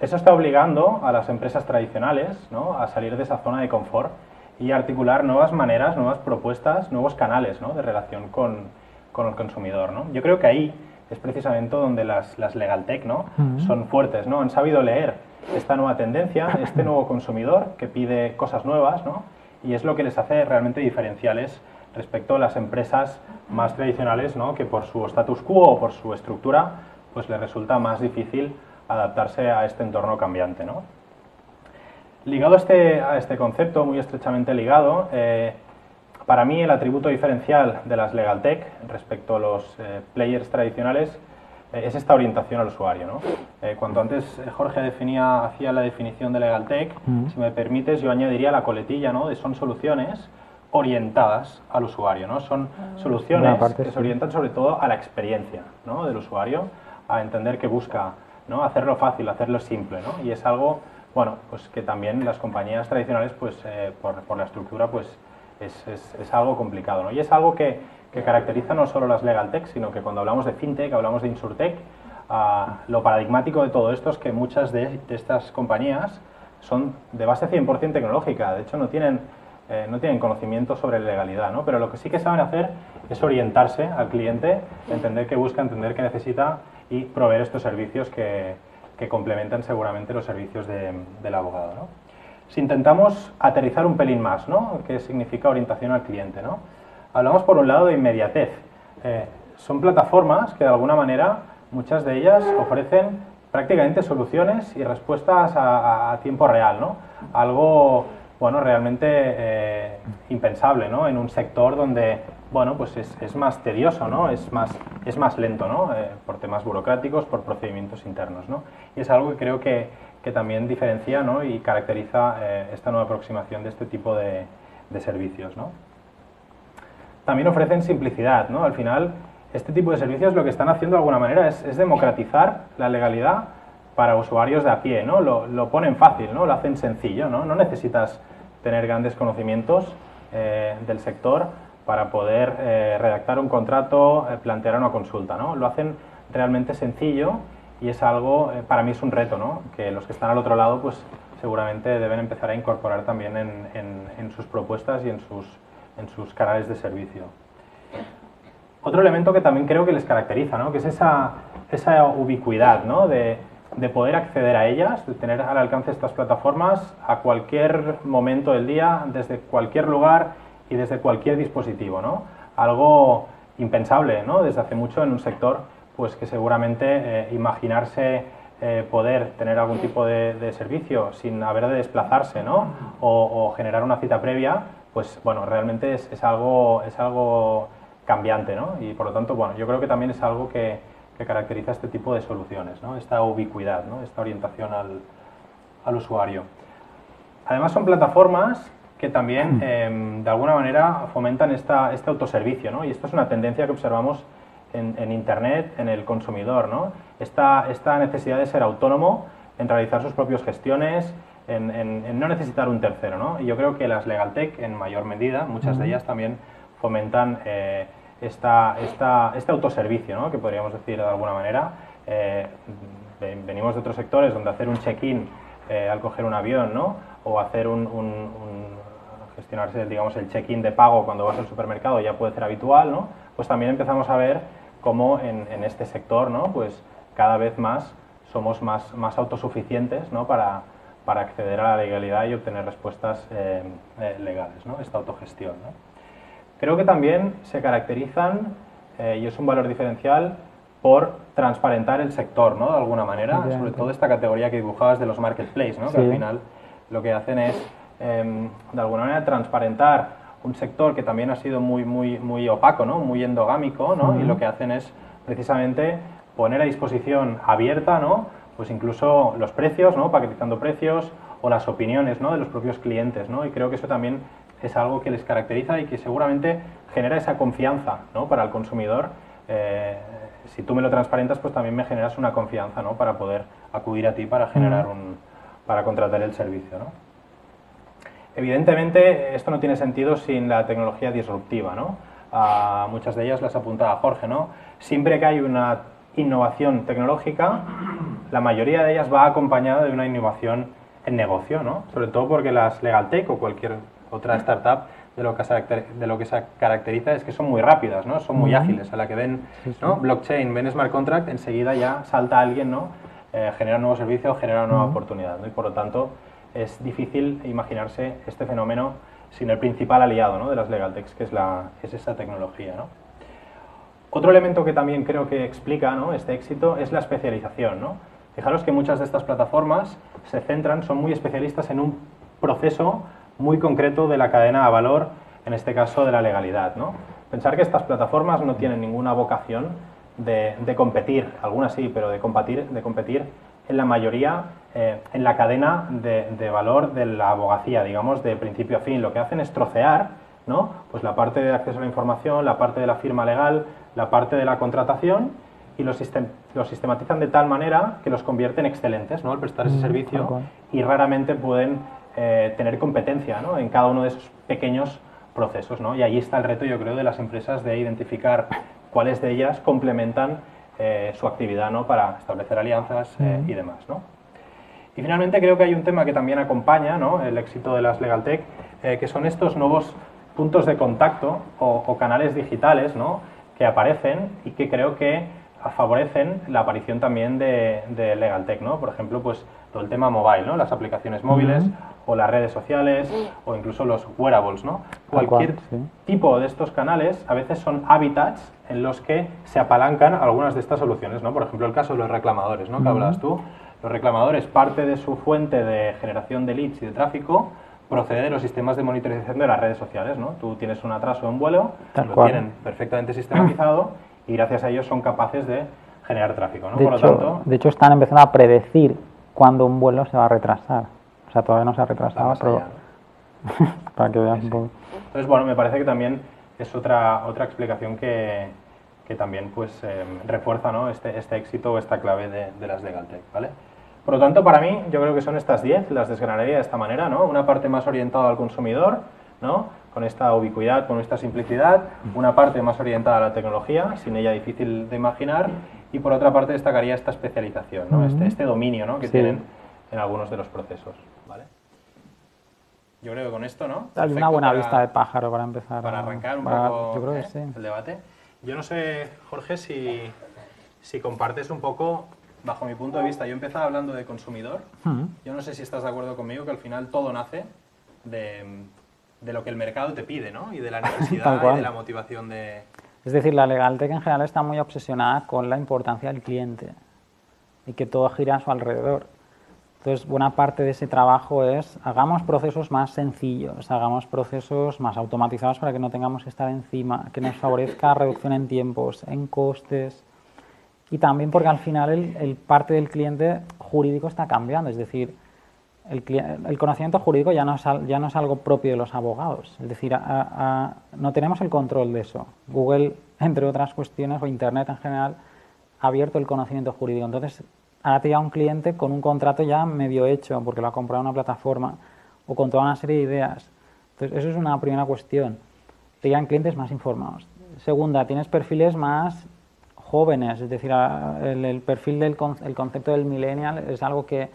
Eso está obligando a las empresas tradicionales, ¿no? a salir de esa zona de confort y articular nuevas maneras, nuevas propuestas, nuevos canales, ¿no? de relación con, con el consumidor, ¿no? Yo creo que ahí es precisamente donde las, las LegalTech, ¿no? Uh-huh. son fuertes, ¿no? Han sabido leer esta nueva tendencia, este nuevo consumidor que pide cosas nuevas, ¿no? y es lo que les hace realmente diferenciales respecto a las empresas más tradicionales, ¿no? que por su status quo o por su estructura, pues les resulta más difícil adaptarse a este entorno cambiante, ¿no? Ligado a este, a este concepto, muy estrechamente ligado, eh, para mí el atributo diferencial de las LegalTech respecto a los eh, players tradicionales eh, es esta orientación al usuario, ¿no? Eh, cuanto antes Jorge definía, hacía la definición de LegalTech, mm. si me permites yo añadiría la coletilla, ¿no? de son soluciones orientadas al usuario, ¿no? Son soluciones parte, que sí. se orientan sobre todo a la experiencia, ¿no? del usuario, a entender qué busca, ¿no? hacerlo fácil, hacerlo simple, ¿no? y es algo, bueno, pues que también las compañías tradicionales, pues eh, por, por la estructura, pues es, es, es algo complicado, ¿no? y es algo que, que caracteriza no solo las LegalTech, sino que cuando hablamos de FinTech, hablamos de InsurTech, uh, lo paradigmático de todo esto es que muchas de, de estas compañías son de base cien por cien tecnológica, de hecho no tienen Eh, no tienen conocimiento sobre legalidad, ¿no? pero lo que sí que saben hacer es orientarse al cliente, entender qué busca, entender qué necesita y proveer estos servicios que, que complementan seguramente los servicios de, del abogado, ¿no? Si intentamos aterrizar un pelín más, ¿no? ¿Qué significa orientación al cliente, ¿no? Hablamos por un lado de inmediatez. Eh, son plataformas que de alguna manera muchas de ellas ofrecen prácticamente soluciones y respuestas a, a, a tiempo real, ¿no? Algo bueno, realmente eh, impensable, ¿no? En un sector donde, bueno, pues es, es más tedioso, ¿no? Es más, es más lento, ¿no? Eh, por temas burocráticos, por procedimientos internos, ¿no? Y es algo que creo que, que también diferencia, ¿no? y caracteriza eh, esta nueva aproximación de este tipo de, de servicios, ¿no? También ofrecen simplicidad, ¿no? Al final, este tipo de servicios lo que están haciendo de alguna manera es, es democratizar la legalidad para usuarios de a pie, ¿no? Lo, lo ponen fácil, ¿no? Lo hacen sencillo, ¿no? No necesitas tener grandes conocimientos eh, del sector para poder eh, redactar un contrato, eh, plantear una consulta, ¿no? Lo hacen realmente sencillo y es algo, eh, para mí es un reto, ¿no? Que los que están al otro lado, pues seguramente deben empezar a incorporar también en, en, en sus propuestas y en sus, en sus canales de servicio. Otro elemento que también creo que les caracteriza, ¿no? Que es esa, esa ubicuidad, ¿no? de de poder acceder a ellas, de tener al alcance estas plataformas a cualquier momento del día, desde cualquier lugar y desde cualquier dispositivo, ¿no? Algo impensable, ¿no? desde hace mucho en un sector, pues que seguramente eh, imaginarse eh, poder tener algún tipo de, de servicio sin haber de desplazarse, ¿no? o, o generar una cita previa, pues bueno, realmente es, es, algo, es algo cambiante, ¿no? y por lo tanto, bueno, yo creo que también es algo que que caracteriza este tipo de soluciones, ¿no? esta ubicuidad, ¿no? esta orientación al, al usuario. Además son plataformas que también eh, de alguna manera fomentan esta, este autoservicio, ¿no? y esto es una tendencia que observamos en, en Internet, en el consumidor, ¿no? esta, esta necesidad de ser autónomo, en realizar sus propias gestiones, en, en, en no necesitar un tercero, ¿no? y yo creo que las LegalTech en mayor medida, muchas de ellas también fomentan eh, esta, esta, este autoservicio, ¿no?, que podríamos decir de alguna manera. Eh, venimos de otros sectores donde hacer un check-in eh, al coger un avión, ¿no?, o hacer un, un, un gestionarse, digamos, el check-in de pago cuando vas al supermercado ya puede ser habitual, ¿no? Pues también empezamos a ver cómo en, en este sector, ¿no?, pues cada vez más somos más, más autosuficientes, ¿no?, para, para acceder a la legalidad y obtener respuestas eh, eh, legales, ¿no?, esta autogestión, ¿no? Creo que también se caracterizan, eh, y es un valor diferencial, por transparentar el sector, ¿no?, de alguna manera, bien, sobre bien. todo esta categoría que dibujabas de los marketplaces, ¿no?, sí. que al final lo que hacen es, eh, de alguna manera, transparentar un sector que también ha sido muy, muy, muy opaco, ¿no?, muy endogámico, ¿no?, uh-huh. y lo que hacen es precisamente poner a disposición abierta, ¿no?, pues incluso los precios, ¿no?, paquetizando precios, o las opiniones, ¿no?, de los propios clientes, ¿no?, y creo que eso también es algo que les caracteriza y que seguramente genera esa confianza, ¿no?, para el consumidor. Eh, si tú me lo transparentas, pues también me generas una confianza, ¿no?, para poder acudir a ti para generar un, para contratar el servicio, ¿no? Evidentemente, esto no tiene sentido sin la tecnología disruptiva, ¿no? Ah, muchas de ellas las apuntaba Jorge, ¿no? Siempre que hay una innovación tecnológica, la mayoría de ellas va acompañada de una innovación en negocio, ¿no? Sobre todo porque las LegalTech o cualquier otra startup, de lo que se, de lo que se caracteriza es que son muy rápidas, ¿no? Son muy ágiles. A la que ven, ¿no?, blockchain, ven smart contract, enseguida ya salta alguien, ¿no?, eh, genera un nuevo servicio, genera una nueva oportunidad, ¿no? Y por lo tanto, es difícil imaginarse este fenómeno sin el principal aliado, ¿no?, de las LegalTech, que es, la, es esta tecnología, ¿no? Otro elemento que también creo que explica, ¿no?, este éxito es la especialización, ¿no? Fijaros que muchas de estas plataformas se centran, son muy especialistas en un proceso muy concreto de la cadena de valor, en este caso de la legalidad, ¿no? Pensar que estas plataformas no tienen ninguna vocación de, de competir, algunas sí, pero de competir, de competir en la mayoría Eh, en la cadena de, de valor de la abogacía, digamos, de principio a fin. Lo que hacen es trocear, ¿no?, pues la parte de acceso a la información, la parte de la firma legal, la parte de la contratación, y los, sistem los sistematizan de tal manera que los convierten excelentes, ¿no?, al prestar ese servicio, okay. y raramente pueden eh, tener competencia, ¿no?, en cada uno de esos pequeños procesos, ¿no? Y ahí está el reto, yo creo, de las empresas, de identificar cuáles de ellas complementan eh, su actividad, ¿no?, para establecer alianzas eh, mm. y demás, ¿no? Y finalmente creo que hay un tema que también acompaña, ¿no?, el éxito de las LegalTech, eh, que son estos nuevos puntos de contacto o, o canales digitales, ¿no?, que aparecen y que creo que favorecen la aparición también de, de LegalTech, ¿no? Por ejemplo, pues todo el tema mobile, ¿no?, las aplicaciones móviles, uh-huh. o las redes sociales, o incluso los wearables, ¿no? Cualquier cual, sí. tipo de estos canales a veces son hábitats en los que se apalancan algunas de estas soluciones, ¿no? Por ejemplo, el caso de los reclamadores, ¿no?, que uh-huh. hablabas tú. Los reclamadores, parte de su fuente de generación de leads y de tráfico procede de los sistemas de monitorización de las redes sociales, ¿no? Tú tienes un atraso en vuelo, Tal lo cual. tienen perfectamente sistematizado y gracias a ellos son capaces de generar tráfico, ¿no? De, Por hecho, lo tanto, de hecho, están empezando a predecir cuándo un vuelo se va a retrasar. O sea, todavía no se ha retrasado, pero para que veas sí, sí. un poco. Entonces, bueno, me parece que también es otra, otra explicación que... que también pues, eh, refuerza, ¿no?, este, este éxito o esta clave de, de las LegalTech, ¿vale? Por lo tanto, para mí, yo creo que son estas diez, las desgranaría de esta manera, ¿no? Una parte más orientada al consumidor, ¿no?, con esta ubicuidad, con esta simplicidad, una parte más orientada a la tecnología, sin ella difícil de imaginar, y por otra parte destacaría esta especialización, ¿no?, este, este dominio, ¿no?, que sí. tienen en algunos de los procesos, ¿vale? Yo creo que con esto, ¿no? Perfecto, una buena para, vista de pájaro para empezar. Para arrancar un para, poco yo creo que ¿eh? sí. el debate. Yo no sé, Jorge, si, si compartes un poco, bajo mi punto de vista, yo empezaba hablando de consumidor, uh-huh. yo no sé si estás de acuerdo conmigo que al final todo nace de, de lo que el mercado te pide, ¿no?, y de la necesidad y de la motivación de... Es decir, la LegalTech en general está muy obsesionada con la importancia del cliente y que todo gira a su alrededor. Entonces, buena parte de ese trabajo es, hagamos procesos más sencillos, hagamos procesos más automatizados para que no tengamos que estar encima, que nos favorezca reducción en tiempos, en costes, y también porque al final el, el parte del cliente jurídico está cambiando, es decir, el, el conocimiento jurídico ya no, es, ya no es algo propio de los abogados, es decir, a, a, no tenemos el control de eso. Google, entre otras cuestiones, o Internet en general, ha abierto el conocimiento jurídico, entonces... Ahora te llega un cliente con un contrato ya medio hecho porque lo ha comprado una plataforma o con toda una serie de ideas. Entonces, eso es una primera cuestión. Te llegan clientes más informados. Segunda, tienes perfiles más jóvenes, es decir, el, el perfil del el concepto del millennial es algo que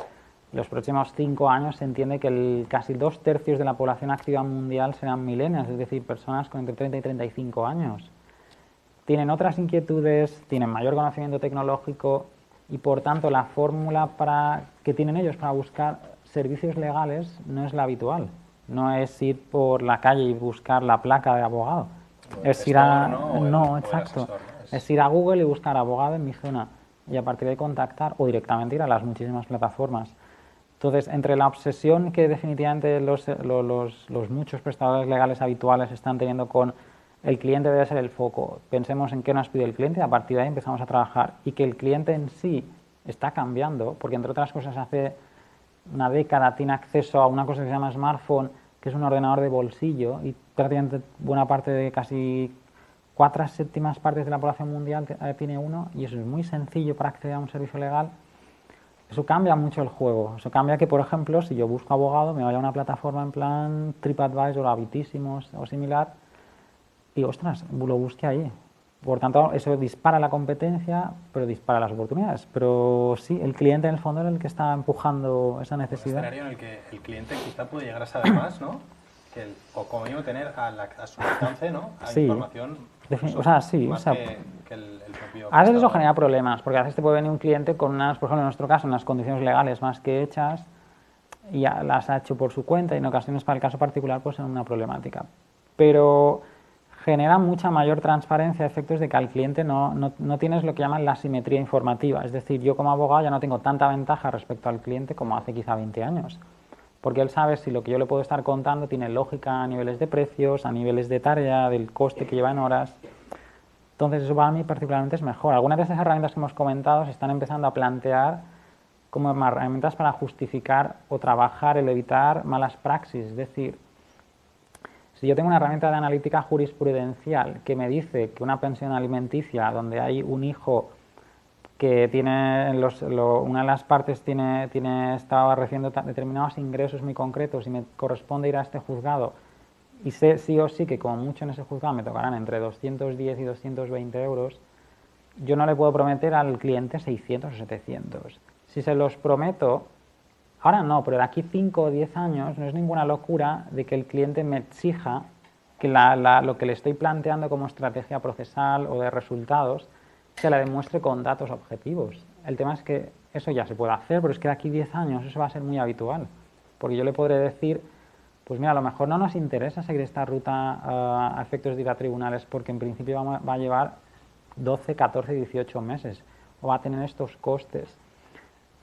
los próximos cinco años se entiende que el, casi dos tercios de la población activa mundial serán millennials, es decir, personas con entre treinta y treinta y cinco años. Tienen otras inquietudes, tienen mayor conocimiento tecnológico y, por tanto, la fórmula para, que tienen ellos para buscar servicios legales no es la habitual. No es ir por la calle y buscar la placa de abogado. Es ir a, no, no, exacto. Es ir a Google y buscar abogado en mi zona y a partir de contactar o directamente ir a las muchísimas plataformas. Entonces, entre la obsesión que definitivamente los, los, los, los muchos prestadores legales habituales están teniendo con el cliente debe ser el foco, pensemos en qué nos pide el cliente, a partir de ahí empezamos a trabajar, y que el cliente en sí está cambiando, porque entre otras cosas hace una década tiene acceso a una cosa que se llama smartphone, que es un ordenador de bolsillo, y prácticamente buena parte de casi cuatro séptimas partes de la población mundial tiene uno, y eso es muy sencillo para acceder a un servicio legal. Eso cambia mucho el juego, eso cambia que, por ejemplo, si yo busco abogado, me vaya a una plataforma en plan TripAdvisor, Habitísimos o similar, y, ostras, lo busqué ahí. Por tanto, eso dispara la competencia, pero dispara las oportunidades. Pero sí, el cliente en el fondo es el que está empujando esa necesidad. Un escenario en el que el cliente quizá puede llegar a saber más, ¿no? Que el, o como mínimo tener a, la, a su alcance, ¿no? A sí. Información. Defin o sea, sí. Más o sea, que, que el, el propio a veces eso genera problemas, porque a veces te puede venir un cliente con unas, por ejemplo, en nuestro caso, unas condiciones legales más que hechas, y ya las ha hecho por su cuenta, y en ocasiones para el caso particular, pues en una problemática. Pero genera mucha mayor transparencia a efectos de que al cliente no, no, no tienes lo que llaman la asimetría informativa. Es decir, yo como abogado ya no tengo tanta ventaja respecto al cliente como hace quizá veinte años. Porque él sabe si lo que yo le puedo estar contando tiene lógica a niveles de precios, a niveles de tarea, del coste que lleva en horas. Entonces eso para mí particularmente es mejor. Algunas de esas herramientas que hemos comentado se están empezando a plantear como herramientas para justificar o trabajar el evitar malas praxis. Es decir, si yo tengo una herramienta de analítica jurisprudencial que me dice que una pensión alimenticia donde hay un hijo que tiene los, lo, una de las partes tiene, tiene estaba recibiendo determinados ingresos muy concretos y me corresponde ir a este juzgado y sé sí o sí que como mucho en ese juzgado me tocarán entre doscientos diez y doscientos veinte euros, yo no le puedo prometer al cliente seiscientos o setecientos. Si se los prometo, ahora no, pero de aquí cinco o diez años no es ninguna locura de que el cliente me exija que la, la, lo que le estoy planteando como estrategia procesal o de resultados se la demuestre con datos objetivos. El tema es que eso ya se puede hacer, pero es que de aquí diez años eso va a ser muy habitual. Porque yo le podré decir, pues mira, a lo mejor no nos interesa seguir esta ruta uh, a efectos de ir a tribunales porque en principio va, va a llevar doce, catorce, dieciocho meses o va a tener estos costes.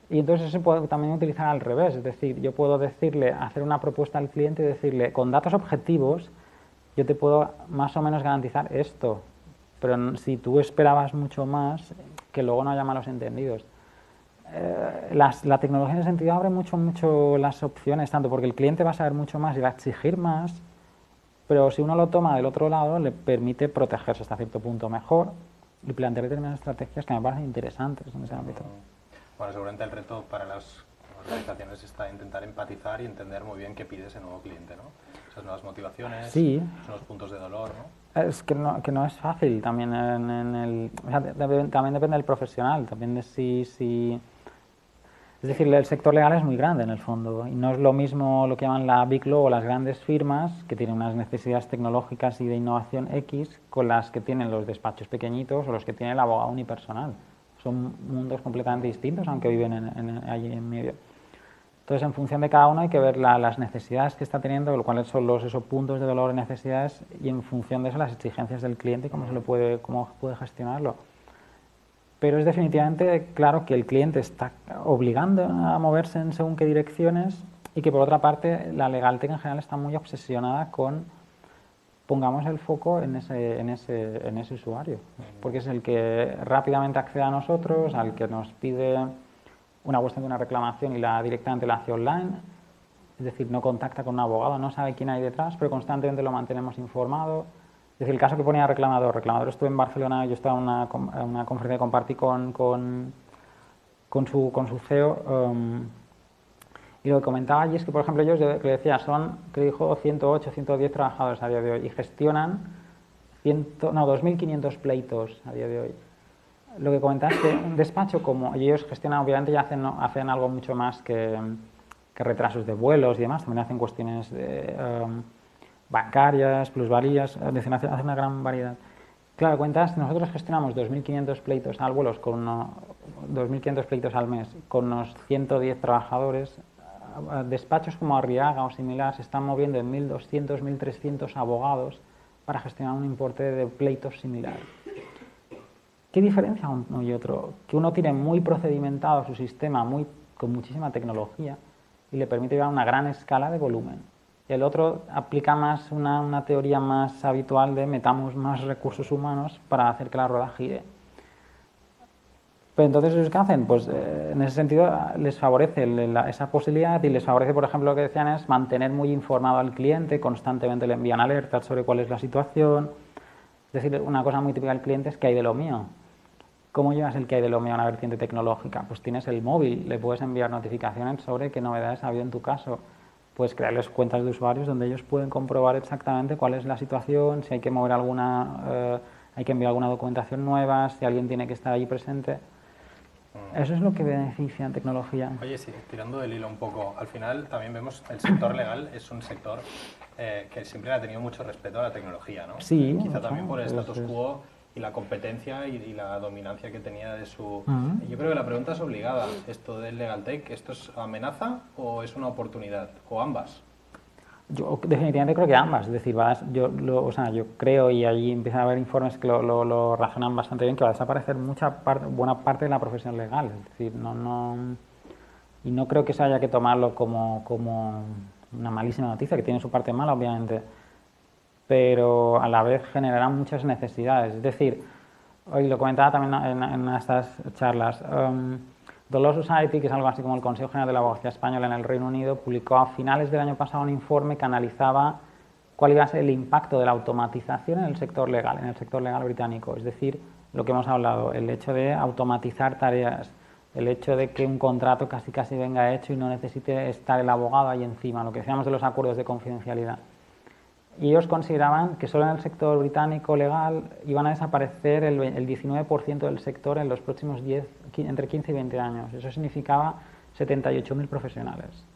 Y entonces eso se puede también utilizar al revés, es decir, yo puedo decirle, hacer una propuesta al cliente y decirle, con datos objetivos, yo te puedo más o menos garantizar esto, pero si tú esperabas mucho más, que luego no haya malos entendidos. Eh, las, la tecnología en ese sentido abre mucho, mucho las opciones, tanto porque el cliente va a saber mucho más y va a exigir más, pero si uno lo toma del otro lado, le permite protegerse hasta cierto punto mejor y plantear determinadas estrategias que me parecen interesantes en ese ámbito. Bueno, seguramente el reto para las organizaciones está intentar empatizar y entender muy bien qué pide ese nuevo cliente, ¿no? Esas nuevas motivaciones, sí. Esos nuevos puntos de dolor, ¿no? Es que no, que no es fácil, también, en, en el, o sea, también depende del profesional, también de si, si... Es decir, el sector legal es muy grande en el fondo y no es lo mismo lo que llaman la Big Law o las grandes firmas que tienen unas necesidades tecnológicas y de innovación X con las que tienen los despachos pequeñitos o los que tiene el abogado unipersonal. Son mundos completamente distintos, aunque viven en, en, allí en medio. Entonces, en función de cada uno hay que ver la, las necesidades que está teniendo, cuáles son los, esos puntos de dolor y necesidades, y en función de eso las exigencias del cliente y cómo se lo puede, cómo puede gestionarlo. Pero es definitivamente claro que el cliente está obligando a moverse en según qué direcciones y que, por otra parte, la LegalTech en general está muy obsesionada con pongamos el foco en ese, en ese, en ese usuario, porque es el que rápidamente accede a nosotros, al que nos pide una cuestión de una reclamación y la directamente la hace online, es decir, no contacta con un abogado, no sabe quién hay detrás, pero constantemente lo mantenemos informado. Es decir, el caso que ponía reclamador, reclamador estuve en Barcelona, yo estaba en una, una conferencia que compartí con, con, con, su, con su C E O, um, y lo que comentaba allí es que, por ejemplo, ellos le decía, son, que dijo, ciento ocho, ciento diez trabajadores a día de hoy y gestionan dos mil quinientos pleitos a día de hoy. Lo que comentabas es que un despacho como ellos gestionan, obviamente ya hacen, hacen algo mucho más que, que retrasos de vuelos y demás, también hacen cuestiones de, um, bancarias, plusvalías, es decir, hacen una gran variedad. Claro, cuentas, nosotros gestionamos dos mil quinientos pleitos al vuelos con dos mil quinientos pleitos al mes, con unos ciento diez trabajadores. Despachos como Arriaga o similar se están moviendo en mil doscientos, mil trescientos abogados para gestionar un importe de pleitos similar. ¿Qué diferencia uno y otro? Que uno tiene muy procedimentado su sistema, muy, con muchísima tecnología, y le permite llevar una gran escala de volumen. El otro aplica más una, una teoría más habitual de metamos más recursos humanos para hacer que la rueda gire. Pero entonces, ¿qué hacen? Pues eh, en ese sentido les favorece la, esa posibilidad y les favorece, por ejemplo, lo que decían es mantener muy informado al cliente, constantemente le envían alertas sobre cuál es la situación. Es decir, una cosa muy típica del cliente es ¿qué hay de lo mío? ¿Cómo llevas el que hay de lo mío a una vertiente tecnológica? Pues tienes el móvil, le puedes enviar notificaciones sobre qué novedades ha habido en tu caso. Puedes crearles cuentas de usuarios donde ellos pueden comprobar exactamente cuál es la situación, si hay que mover alguna, eh, hay que enviar alguna documentación nueva, si alguien tiene que estar allí presente. Eso es lo que beneficia en tecnología. Oye, sí, tirando del hilo un poco, al final también vemos el sector legal es un sector eh, que siempre ha tenido mucho respeto a la tecnología, ¿no? Sí. Eh, quizá mucho, también por el status quo y la competencia y, y la dominancia que tenía de su... Uh-huh. Yo creo que la pregunta es obligada. ¿Esto del LegalTech, esto es amenaza o es una oportunidad? ¿O ambas? Yo definitivamente creo que ambas. Es decir, vas, yo, lo, o sea, yo creo, y allí empiezan a haber informes que lo, lo, lo razonan bastante bien, que va a desaparecer mucha parte, buena parte de la profesión legal. Es decir, no, no, y no creo que eso haya que tomarlo como, como una malísima noticia, que tiene su parte mala, obviamente, pero a la vez generarán muchas necesidades. Es decir, hoy lo comentaba también en, en estas charlas, um, The Law Society, que es algo así como el Consejo General de la Abogacía Española en el Reino Unido, publicó a finales del año pasado un informe que analizaba cuál iba a ser el impacto de la automatización en el sector legal, en el sector legal británico. Es decir, lo que hemos hablado, el hecho de automatizar tareas, el hecho de que un contrato casi casi venga hecho y no necesite estar el abogado ahí encima, lo que decíamos de los acuerdos de confidencialidad. Y ellos consideraban que solo en el sector británico legal iban a desaparecer el, el diecinueve por ciento del sector en los próximos diez, entre quince y veinte años. Eso significaba setenta y ocho mil profesionales.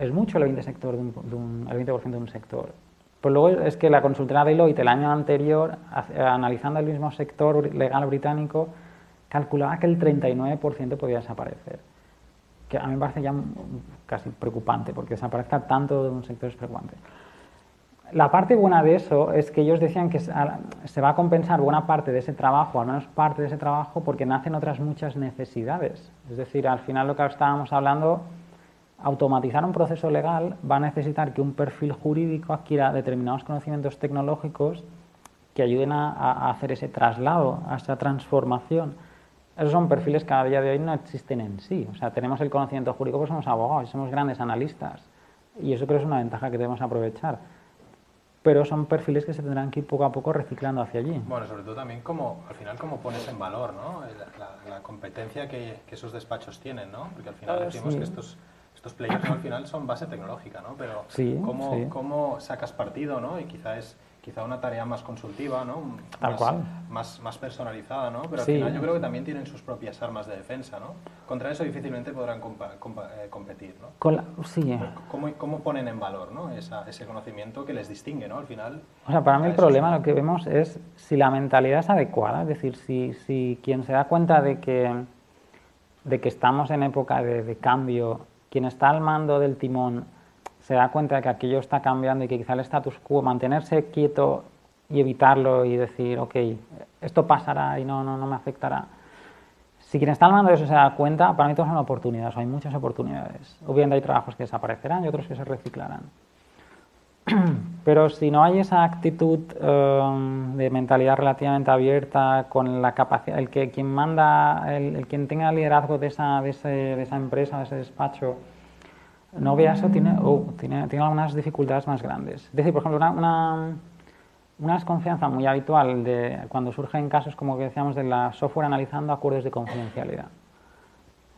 Es mucho el veinte por ciento de un, de un, el veinte por ciento de un sector. Pero luego es que la consultora Deloitte el año anterior, analizando el mismo sector legal británico, calculaba que el treinta y nueve por ciento podía desaparecer. Que a mí me parece ya casi preocupante, porque desaparezca tanto de un sector es preocupante. La parte buena de eso es que ellos decían que se va a compensar buena parte de ese trabajo, al menos parte de ese trabajo, porque nacen otras muchas necesidades. Es decir, al final lo que estábamos hablando, automatizar un proceso legal va a necesitar que un perfil jurídico adquiera determinados conocimientos tecnológicos que ayuden a, a hacer ese traslado, a esa transformación. Esos son perfiles que a día de hoy no existen en sí. O sea, tenemos el conocimiento jurídico, pues somos abogados, somos grandes analistas. Y eso creo que es una ventaja que debemos aprovechar. Pero son perfiles que se tendrán que ir poco a poco reciclando hacia allí. Bueno, sobre todo también, como, al final, cómo pones en valor, ¿no? la, la, la competencia que, que esos despachos tienen, ¿no? Porque al final decimos sí. que estos, estos players al final son base tecnológica, ¿no? Pero sí, ¿cómo, sí. cómo sacas partido, ¿no? Y quizá es quizá una tarea más consultiva, ¿no? Tal más, cual. Más, más personalizada, ¿no? Pero al sí. final yo creo que también tienen sus propias armas de defensa, ¿no? Contra eso difícilmente podrán compa, compa, eh, competir, ¿no? Con la, sí. ¿Cómo, ¿Cómo ponen en valor, ¿no? Esa, ese conocimiento que les distingue, ¿no? Al final... O sea, para mí el problema es... lo que vemos es si la mentalidad es adecuada, es decir, si, si quien se da cuenta de que, de que estamos en época de, de cambio, quien está al mando del timón se da cuenta de que aquello está cambiando y que quizá el status quo, mantenerse quieto y evitarlo y decir, ok, esto pasará y no, no, no me afectará. Si quien está al mando de eso se da cuenta, para mí todas son oportunidades, hay muchas oportunidades. Obviamente hay trabajos que desaparecerán y otros que se reciclarán. Pero si no hay esa actitud um, de mentalidad relativamente abierta, con la capacidad, el que quien manda, el, el quien tenga liderazgo de esa, de, ese, de esa empresa, de ese despacho, no vea eso, tiene, oh, tiene, tiene algunas dificultades más grandes. Es decir, por ejemplo, una, una, una desconfianza muy habitual de cuando surgen casos como que decíamos de la software analizando acuerdos de confidencialidad.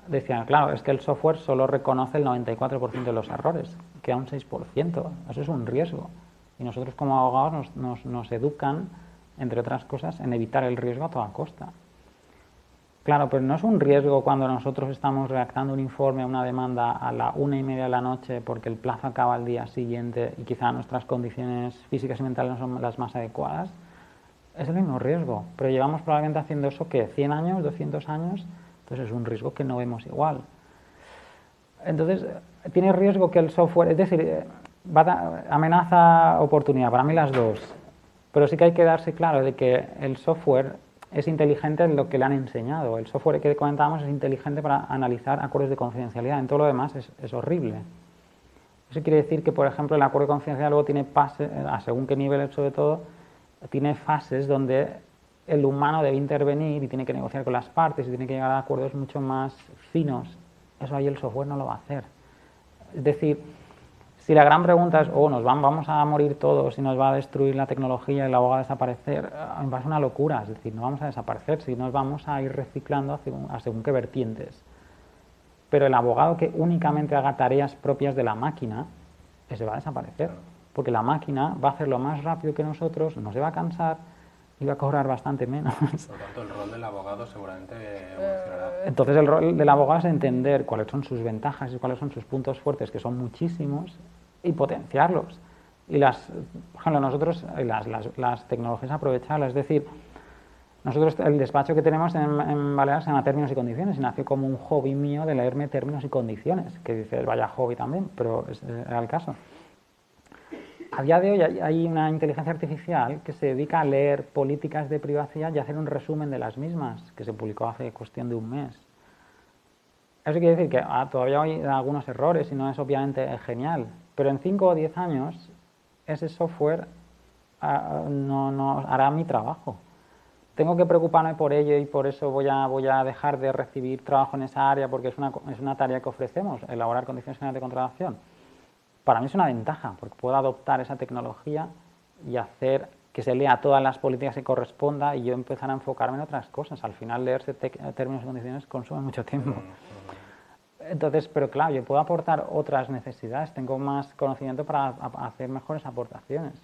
Decían, claro, es que el software solo reconoce el noventa y cuatro por ciento de los errores, queda un seis por ciento, eso es un riesgo. Y nosotros como abogados nos, nos, nos educan entre otras cosas, en evitar el riesgo a toda costa. Claro, pero no es un riesgo cuando nosotros estamos redactando un informe a una demanda a la una y media de la noche porque el plazo acaba el día siguiente y quizá nuestras condiciones físicas y mentales no son las más adecuadas. Es el mismo riesgo, pero llevamos probablemente haciendo eso que cien años, doscientos años, entonces es un riesgo que no vemos igual. Entonces, tiene riesgo que el software, es decir, amenaza oportunidad, para mí las dos, pero sí que hay que darse claro de que el software es inteligente en lo que le han enseñado. El software que comentábamos es inteligente para analizar acuerdos de confidencialidad. En todo lo demás es, es horrible. Eso quiere decir que, por ejemplo, el acuerdo de confidencialidad luego tiene fases, a según qué nivel sobre todo, tiene fases donde el humano debe intervenir y tiene que negociar con las partes y tiene que llegar a acuerdos mucho más finos. Eso ahí el software no lo va a hacer. Es decir, si la gran pregunta es, oh, nos van, vamos a morir todos y nos va a destruir la tecnología y la va a desaparecer, me parece una locura. Es decir, no vamos a desaparecer, si nos vamos a ir reciclando a según, a según qué vertientes. Pero el abogado que únicamente haga tareas propias de la máquina, ese va a desaparecer. Porque la máquina va a hacerlo más rápido que nosotros, no se va a cansar y va a cobrar bastante menos. Por lo tanto, el rol del abogado seguramente evolucionará. Entonces, el rol del abogado es entender cuáles son sus ventajas y cuáles son sus puntos fuertes, que son muchísimos, y potenciarlos. Y las, por ejemplo, nosotros, las, las, las tecnologías aprovecharlas. Es decir, nosotros, el despacho que tenemos en, en Baleares se llama Términos y Condiciones, y nació como un hobby mío de leerme Términos y Condiciones, que dice, vaya hobby también, pero es, era el caso. A día de hoy hay una inteligencia artificial que se dedica a leer políticas de privacidad y hacer un resumen de las mismas, que se publicó hace cuestión de un mes. Eso quiere decir que ah, todavía hay algunos errores y no es obviamente genial, pero en cinco o diez años ese software ah, no, no hará mi trabajo. Tengo que preocuparme por ello y por eso voy a, voy a dejar de recibir trabajo en esa área porque es una, es una tarea que ofrecemos, elaborar condiciones generales de contratación. Para mí es una ventaja, porque puedo adoptar esa tecnología y hacer que se lea todas las políticas que corresponda y yo empezar a enfocarme en otras cosas. Al final, leerse términos y condiciones consume mucho tiempo. Entonces, pero claro, yo puedo aportar otras necesidades, tengo más conocimiento para hacer mejores aportaciones.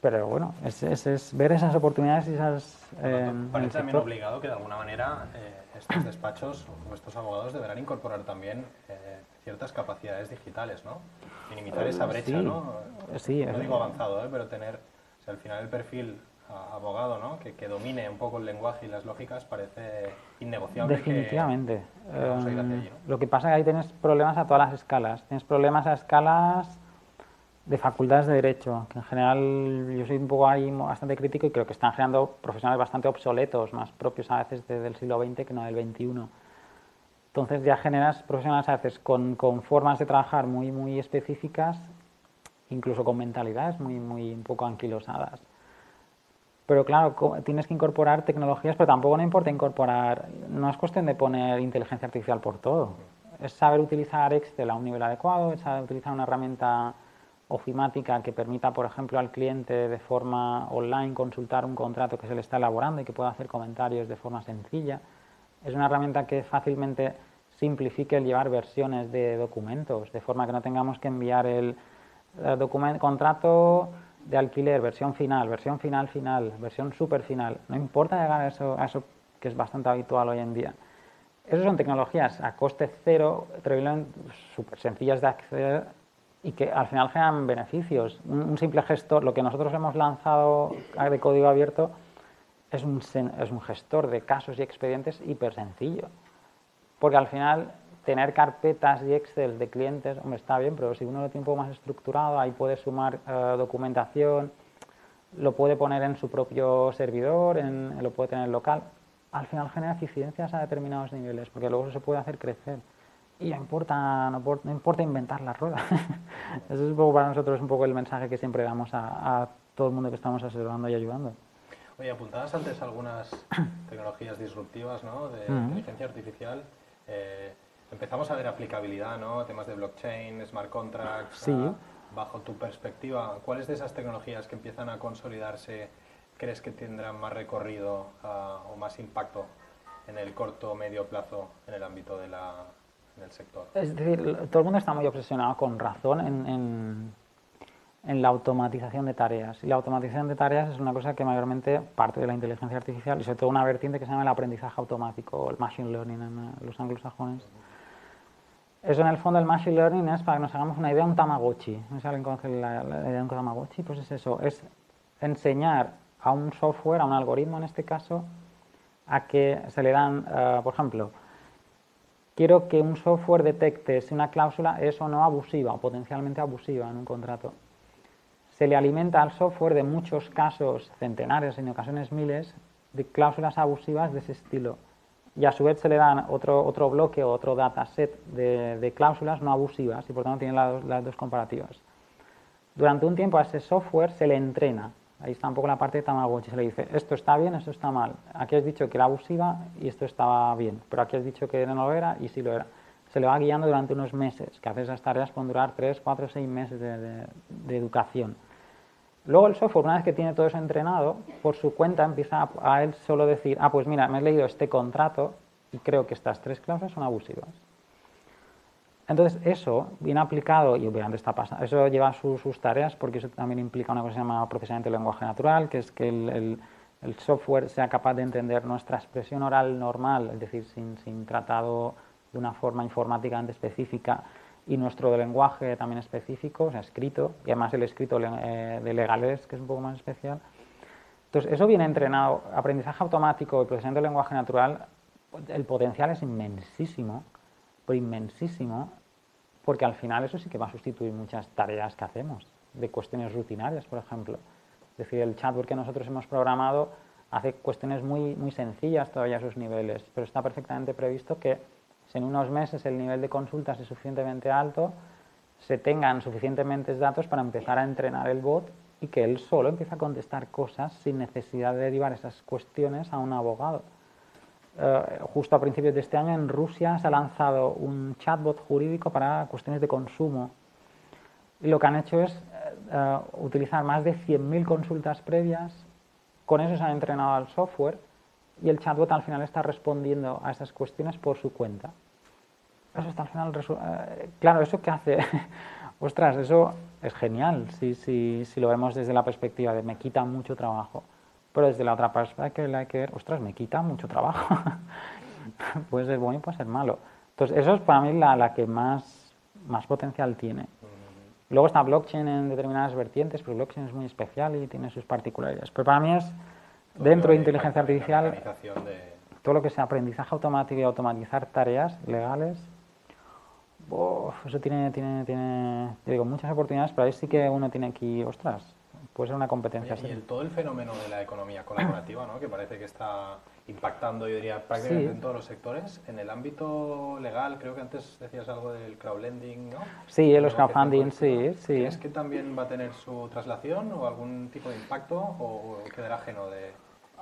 Pero bueno, es, es, es ver esas oportunidades y esas... Eh, parece también obligado que de alguna manera eh, estos despachos o estos abogados deberán incorporar también eh, ciertas capacidades digitales, ¿no? Minimizar eh, esa brecha, sí, ¿no? Sí, no digo avanzado, ¿eh? Pero tener, o sea, al final el perfil a, abogado, ¿no? Que, que domine un poco el lenguaje y las lógicas parece innegociable. Definitivamente. Que, que vamos a ir hacia allí, ¿no? Lo que pasa es que ahí tienes problemas a todas las escalas. Tienes problemas a escalas... de facultades de Derecho, que en general yo soy un poco ahí bastante crítico y creo que están generando profesionales bastante obsoletos, más propios a veces de, del siglo veinte que no del veintiuno. Entonces ya generas profesionales a veces con, con formas de trabajar muy, muy específicas, incluso con mentalidades muy, muy un poco anquilosadas. Pero claro, tienes que incorporar tecnologías, pero tampoco no importa incorporar, no es cuestión de poner inteligencia artificial por todo. Es saber utilizar Excel a un nivel adecuado, es saber utilizar una herramienta ofimática que permita, por ejemplo, al cliente de forma online consultar un contrato que se le está elaborando y que pueda hacer comentarios de forma sencilla. Es una herramienta que fácilmente simplifique el llevar versiones de documentos, de forma que no tengamos que enviar el documento, contrato de alquiler, versión final, versión final final, versión super final. No importa llegar a eso, a eso que es bastante habitual hoy en día. Esas son tecnologías a coste cero, súper sencillas de acceder y que al final generan beneficios. Un simple gestor, lo que nosotros hemos lanzado de código abierto, es un, es un gestor de casos y expedientes hiper sencillo. Porque al final tener carpetas y Excel de clientes, hombre, está bien, pero si uno lo tiene un poco más estructurado, ahí puede sumar eh, documentación, lo puede poner en su propio servidor, en, lo puede tener local. Al final genera eficiencias a determinados niveles, porque luego eso se puede hacer crecer. Y no importa, no, no importa inventar la rueda. Eso es un poco para nosotros es un poco el mensaje que siempre damos a, a todo el mundo que estamos asesorando y ayudando. Oye, apuntabas antes algunas tecnologías disruptivas, ¿no? De uh-huh. inteligencia artificial. Eh, empezamos a ver aplicabilidad, ¿no? Temas de blockchain, smart contracts. Sí. A, bajo tu perspectiva, ¿cuáles de esas tecnologías que empiezan a consolidarse crees que tendrán más recorrido uh, o más impacto en el corto o medio plazo en el ámbito de la... del sector? Es decir, todo el mundo está muy obsesionado con razón en, en, en la automatización de tareas. Y la automatización de tareas es una cosa que mayormente parte de la inteligencia artificial y sobre todo una vertiente que se llama el aprendizaje automático o el machine learning en los anglosajones. Eso en el fondo el machine learning es, para que nos hagamos una idea, un tamagotchi. ¿No sé si alguien conoce la, la idea de un tamagotchi? Pues es eso, es enseñar a un software, a un algoritmo en este caso, a que se le dan, uh, por ejemplo, quiero que un software detecte si una cláusula es o no abusiva o potencialmente abusiva en un contrato. Se le alimenta al software de muchos casos, centenares, en ocasiones miles, de cláusulas abusivas de ese estilo. Y a su vez se le dan otro, otro bloque o otro dataset de, de cláusulas no abusivas y por tanto tienen las, las dos comparativas. Durante un tiempo a ese software se le entrena. Ahí está un poco la parte de Tamagotchi. Se le dice, esto está bien, esto está mal. Aquí has dicho que era abusiva y esto estaba bien. Pero aquí has dicho que no lo era y sí lo era. Se le va guiando durante unos meses, que a veces esas tareas pueden durar tres, cuatro, seis meses de, de, de educación. Luego el software, una vez que tiene todo eso entrenado, por su cuenta empieza a, a él solo decir, ah, pues mira, me he leído este contrato y creo que estas tres cláusulas son abusivas. Entonces eso, bien aplicado, y obviamente está pasando, eso lleva su, sus tareas, porque eso también implica una cosa que se llama procesamiento del lenguaje natural, que es que el, el, el software sea capaz de entender nuestra expresión oral normal, es decir, sin, sin tratado de una forma informáticamente específica, y nuestro lenguaje también específico, o sea, escrito, y además el escrito de legales, que es un poco más especial. Entonces, eso viene entrenado, aprendizaje automático y procesamiento del lenguaje natural, el potencial es inmensísimo, pero inmensísimo, porque al final eso sí que va a sustituir muchas tareas que hacemos, de cuestiones rutinarias, por ejemplo. Es decir, el chatbot que nosotros hemos programado hace cuestiones muy, muy sencillas todavía a sus niveles, pero está perfectamente previsto que si en unos meses el nivel de consultas es suficientemente alto, se tengan suficientemente datos para empezar a entrenar el bot y que él solo empiece a contestar cosas sin necesidad de derivar esas cuestiones a un abogado. Eh, justo a principios de este año en Rusia se ha lanzado un chatbot jurídico para cuestiones de consumo. Y lo que han hecho es eh, utilizar más de cien mil consultas previas, con eso se han entrenado al software, y el chatbot al final está respondiendo a esas cuestiones por su cuenta. Eso está al final... Resu eh, claro, ¿eso qué hace? Ostras, eso es genial, si, si, si lo vemos desde la perspectiva de me quita mucho trabajo. Pero desde la otra perspectiva que hay que ver, ostras, me quita mucho trabajo. Puede ser bueno y puede ser malo. Entonces, eso es para mí la, la que más, más potencial tiene. Luego está blockchain en determinadas vertientes, pero blockchain es muy especial y tiene sus particularidades. Pero para mí es... Dentro de inteligencia artificial, de... todo lo que sea aprendizaje automático y automatizar tareas legales, oh, eso tiene, tiene, tiene digo, muchas oportunidades, pero ahí sí que uno tiene aquí, ostras, puede ser una competencia. Oye, y el, todo el fenómeno de la economía colaborativa, ¿no? Que parece que está impactando, yo diría, prácticamente sí, en todos los sectores. En el ámbito legal, creo que antes decías algo del crowdlending, ¿no? Sí, los crowdfunding, sí, sí. ¿Crees que también va a tener su traslación o algún tipo de impacto o quedará ajeno de...?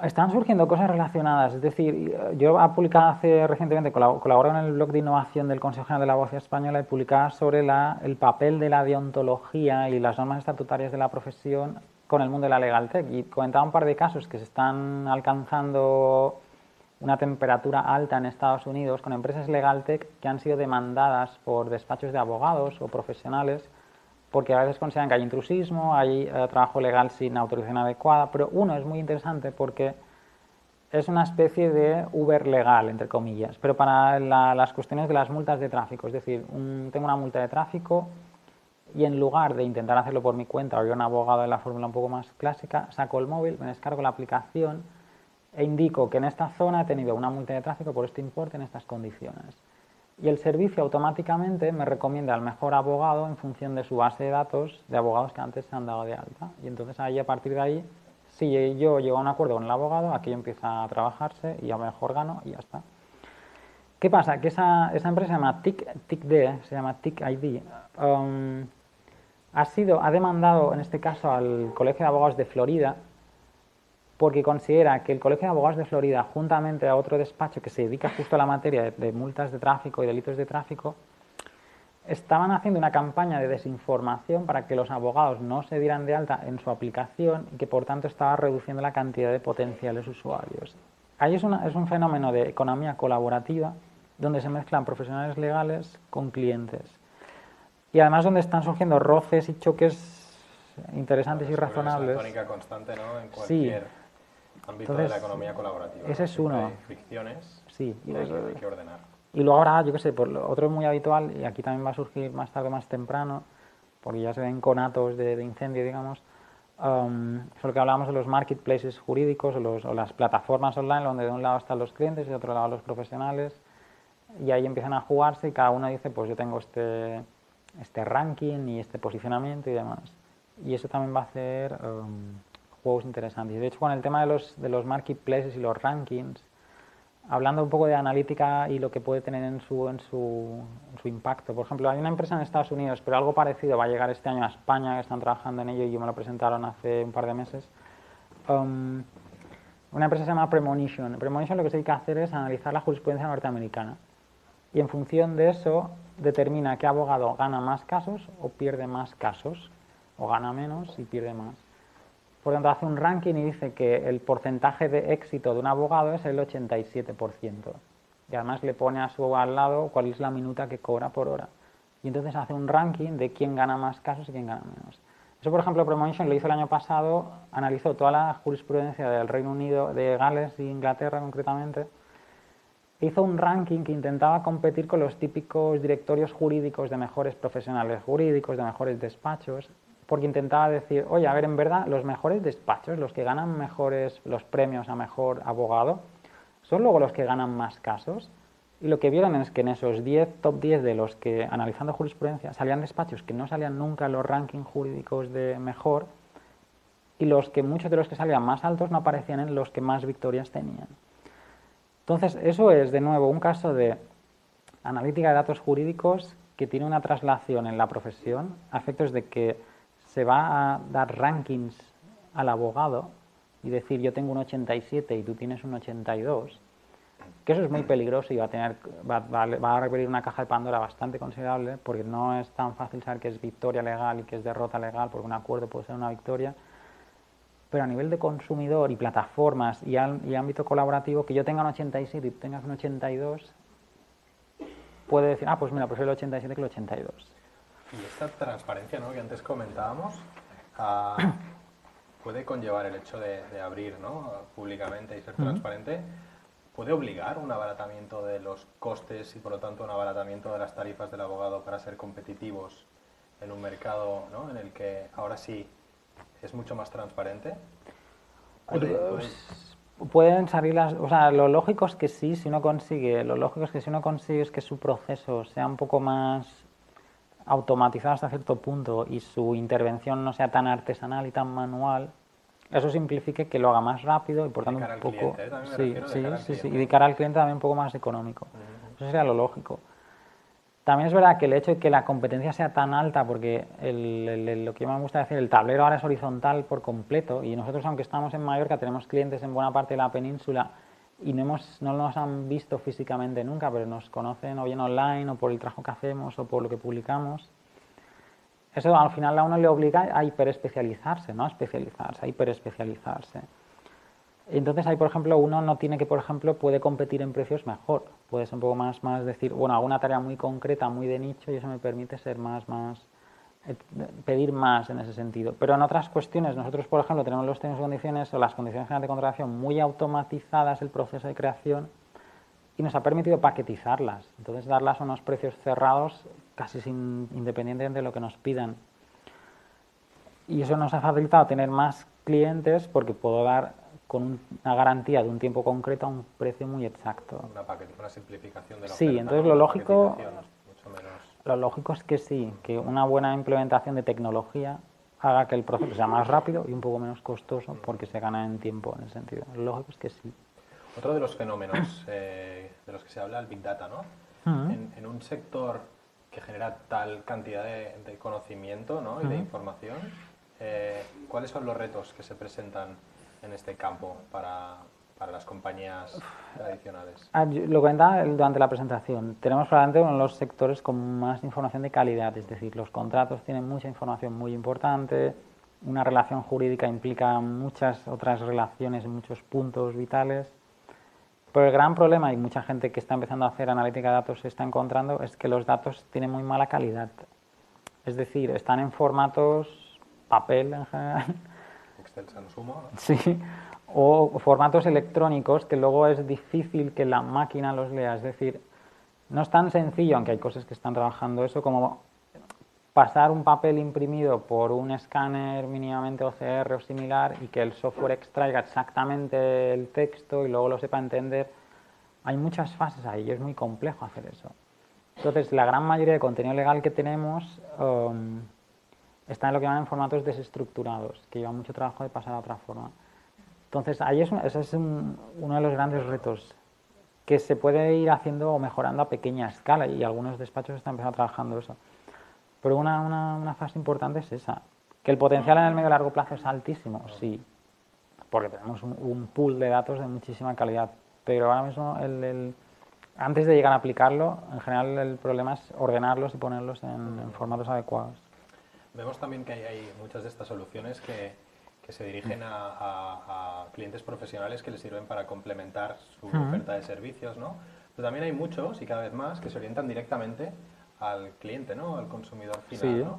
Están surgiendo cosas relacionadas, es decir, yo he publicado hace recientemente, colaboro en el blog de innovación del Consejo General de la Abogacía Española y publicaba sobre la, el papel de la deontología y las normas estatutarias de la profesión con el mundo de la LegalTech, y comentaba un par de casos que se están alcanzando una temperatura alta en Estados Unidos con empresas LegalTech que han sido demandadas por despachos de abogados o profesionales porque a veces consideran que hay intrusismo, hay eh, trabajo legal sin autorización adecuada, pero uno es muy interesante porque es una especie de Uber legal, entre comillas, pero para la, las cuestiones de las multas de tráfico, es decir, un, tengo una multa de tráfico y en lugar de intentar hacerlo por mi cuenta, o yo un abogado de la fórmula un poco más clásica, saco el móvil, me descargo la aplicación e indico que en esta zona he tenido una multa de tráfico por este importe en estas condiciones. Y el servicio automáticamente me recomienda al mejor abogado en función de su base de datos de abogados que antes se han dado de alta. Y entonces ahí, a partir de ahí, si yo llego a un acuerdo con el abogado, aquello empieza a trabajarse y a lo mejor gano y ya está. ¿Qué pasa? Que esa, esa empresa se llama TICID, se llama TICID, um, ha, sido, ha demandado en este caso al Colegio de Abogados de Florida porque considera que el Colegio de Abogados de Florida, juntamente a otro despacho que se dedica justo a la materia de, de multas de tráfico y delitos de tráfico, estaban haciendo una campaña de desinformación para que los abogados no se dieran de alta en su aplicación y que por tanto estaba reduciendo la cantidad de potenciales usuarios. Ahí es, una, es un fenómeno de economía colaborativa donde se mezclan profesionales legales con clientes. Y además donde están surgiendo roces y choques interesantes y razonables. Es una tónica constante, ¿no?, en cualquier sí. ámbito. Entonces, de la economía colaborativa. Ese es uno. Hay fricciones sí. y hay, hay que ordenar. Y luego ahora, yo qué sé, por lo, otro muy habitual, y aquí también va a surgir más tarde o más temprano, porque ya se ven conatos de, de incendio, digamos, um, sobre lo que hablábamos de los marketplaces jurídicos o, los, o las plataformas online, donde de un lado están los clientes y de otro lado los profesionales, y ahí empiezan a jugarse y cada uno dice, pues yo tengo este, este ranking y este posicionamiento y demás. Y eso también va a hacer um, juegos interesantes. De hecho, con el tema de los, de los marketplaces y los rankings, hablando un poco de analítica y lo que puede tener en su, en, su, en su impacto. Por ejemplo, hay una empresa en Estados Unidos, pero algo parecido va a llegar este año a España, que están trabajando en ello y me lo presentaron hace un par de meses. Um, una empresa se llama Premonition. Premonition lo que se dedica a hacer es analizar la jurisprudencia norteamericana. Y en función de eso, determina qué abogado gana más casos o pierde más casos, o gana menos y pierde más. Por tanto, hace un ranking y dice que el porcentaje de éxito de un abogado es el ochenta y siete por ciento. Y además le pone a su al lado cuál es la minuta que cobra por hora. Y entonces hace un ranking de quién gana más casos y quién gana menos. Eso, por ejemplo, Premonition lo hizo el año pasado, analizó toda la jurisprudencia del Reino Unido, de Gales e Inglaterra concretamente. Hizo un ranking que intentaba competir con los típicos directorios jurídicos de mejores profesionales jurídicos, de mejores despachos, porque intentaba decir, oye, a ver, en verdad, los mejores despachos, los que ganan mejores los premios a mejor abogado, son luego los que ganan más casos. Y lo que vieron es que en esos diez, top diez de los que, analizando jurisprudencia, salían despachos que no salían nunca en los rankings jurídicos de mejor, y los que muchos de los que salían más altos no aparecían en los que más victorias tenían. Entonces, eso es, de nuevo, un caso de analítica de datos jurídicos que tiene una traslación en la profesión a efectos de que se va a dar rankings al abogado y decir yo tengo un ochenta y siete y tú tienes un ochenta y dos, que eso es muy peligroso y va a tener va, va, va a requerir una caja de Pandora bastante considerable, porque no es tan fácil saber que es victoria legal y que es derrota legal, porque un acuerdo puede ser una victoria. Pero a nivel de consumidor y plataformas y, al, y ámbito colaborativo, que yo tenga un ochenta y siete y tú tengas un ochenta y dos, puede decir, ah, pues mira, prefiero el ochenta y siete que el ochenta y dos. Y esta transparencia, ¿no?, que antes comentábamos, uh, puede conllevar el hecho de, de abrir, ¿no?, públicamente y ser uh-huh. transparente. ¿Puede obligar un abaratamiento de los costes y, por lo tanto, un abaratamiento de las tarifas del abogado para ser competitivos en un mercado, ¿no?, en el que ahora sí es mucho más transparente? ¿Puede, puede... Pueden salir las, o sea, lo lógico es que sí, si uno consigue, lo lógico es que si uno consigue es que su proceso sea un poco más automatizado hasta cierto punto y su intervención no sea tan artesanal y tan manual, eso simplifique que lo haga más rápido y por tanto un poco sí, sí, sí, sí, y de cara al cliente también un poco más económico. Uh-huh. Eso sería lo lógico. También es verdad que el hecho de que la competencia sea tan alta, porque el, el, el, lo que yo me gusta decir, el tablero ahora es horizontal por completo, y nosotros, aunque estamos en Mallorca, tenemos clientes en buena parte de la península y no, hemos, no nos han visto físicamente nunca, pero nos conocen o bien online o por el trabajo que hacemos o por lo que publicamos. Eso al final a uno le obliga a hiperespecializarse, ¿no? A especializarse, a hiperespecializarse. Entonces ahí, por ejemplo, uno no tiene que, por ejemplo, puede competir en precios mejor. Puedes un poco más, más decir, bueno, hago una tarea muy concreta, muy de nicho, y eso me permite ser más, más, eh, pedir más en ese sentido. Pero en otras cuestiones, nosotros, por ejemplo, tenemos los términos y condiciones o las condiciones generales de contratación muy automatizadas, el proceso de creación, y nos ha permitido paquetizarlas. Entonces, darlas a unos precios cerrados, casi sin, independientemente de lo que nos pidan. Y eso nos ha facilitado tener más clientes, porque puedo dar con una garantía de un tiempo concreto a un precio muy exacto. Una, una simplificación de la sí, oferta, entonces lo lógico... Lo lógico es que sí, que una buena implementación de tecnología haga que el proceso sea más rápido y un poco menos costoso, porque se gana en tiempo, en ese sentido. Lo lógico es que sí. Otro de los fenómenos eh, de los que se habla, el Big Data, ¿no? Uh-huh. En, en un sector que genera tal cantidad de, de conocimiento, ¿no?, y uh-huh. de información, eh, ¿cuáles son los retos que se presentan en este campo para... para las compañías tradicionales? Ah, lo comentaba durante la presentación. Tenemos probablemente uno de los sectores con más información de calidad, es decir, los contratos tienen mucha información muy importante, una relación jurídica implica muchas otras relaciones en muchos puntos vitales, pero el gran problema, y mucha gente que está empezando a hacer analítica de datos se está encontrando, es que los datos tienen muy mala calidad. Es decir, están en formatos papel en general. Excelsa en sumo, ¿no? Sí, o formatos electrónicos que luego es difícil que la máquina los lea. Es decir, no es tan sencillo, aunque hay cosas que están trabajando eso, como pasar un papel imprimido por un escáner mínimamente O C R o similar y que el software extraiga exactamente el texto y luego lo sepa entender. Hay muchas fases ahí y es muy complejo hacer eso. Entonces, la gran mayoría de contenido legal que tenemos um, está en lo que llaman formatos desestructurados, que lleva mucho trabajo de pasar a otra forma. Entonces, ahí es un, ese es un, uno de los grandes retos, que se puede ir haciendo o mejorando a pequeña escala, y algunos despachos están empezando trabajando eso. Pero una, una, una fase importante es esa, que el potencial en el medio y largo plazo es altísimo, sí, porque tenemos un, un pool de datos de muchísima calidad, pero ahora mismo el, el, antes de llegar a aplicarlo, en general el problema es ordenarlos y ponerlos en, en formatos adecuados. Vemos también que hay, hay muchas de estas soluciones que, que se dirigen a, a, a clientes profesionales que les sirven para complementar su uh-huh. oferta de servicios, ¿no? Pero también hay muchos, y cada vez más, que se orientan directamente al cliente, ¿no? Al consumidor final, sí. ¿no?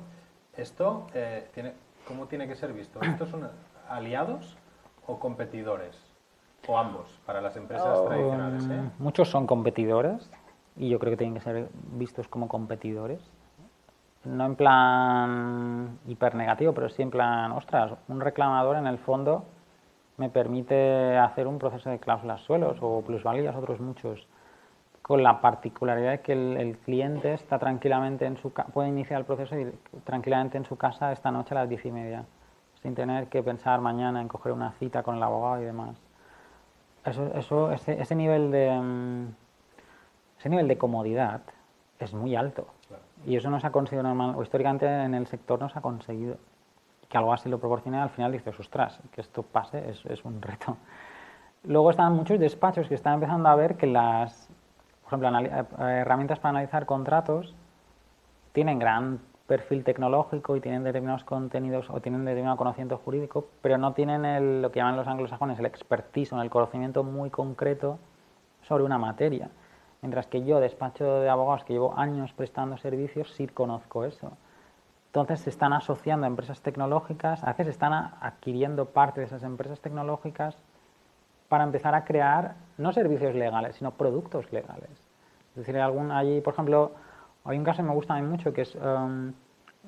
Esto, eh, tiene, ¿cómo tiene que ser visto? ¿Estos son aliados o competidores? ¿O ambos para las empresas oh, tradicionales? ¿eh? Muchos son competidores y yo creo que tienen que ser vistos como competidores. No en plan hipernegativo, pero sí en plan, ostras, un reclamador en el fondo me permite hacer un proceso de cláusulas suelos o plusvalías, otros muchos, con la particularidad de que el, el cliente está tranquilamente en su puede iniciar el proceso y, tranquilamente en su casa esta noche a las diez y media, sin tener que pensar mañana en coger una cita con el abogado y demás. Eso, eso, ese, ese, nivel de, ese nivel de comodidad es muy alto. Y eso no se ha conseguido normal, o históricamente en el sector no se ha conseguido. Que algo así lo proporcione, al final dices, ostras, que esto pase es, es un reto. Luego están muchos despachos que están empezando a ver que las, por ejemplo, herramientas para analizar contratos tienen gran perfil tecnológico y tienen determinados contenidos o tienen determinado conocimiento jurídico, pero no tienen el, lo que llaman los anglosajones el expertise o el conocimiento muy concreto sobre una materia. Mientras que yo, despacho de abogados que llevo años prestando servicios, sí conozco eso. Entonces se están asociando a empresas tecnológicas, a veces están adquiriendo parte de esas empresas tecnológicas para empezar a crear, no servicios legales, sino productos legales. Es decir, algún, allí, por ejemplo, hay un caso que me gusta a mí mucho, que es um,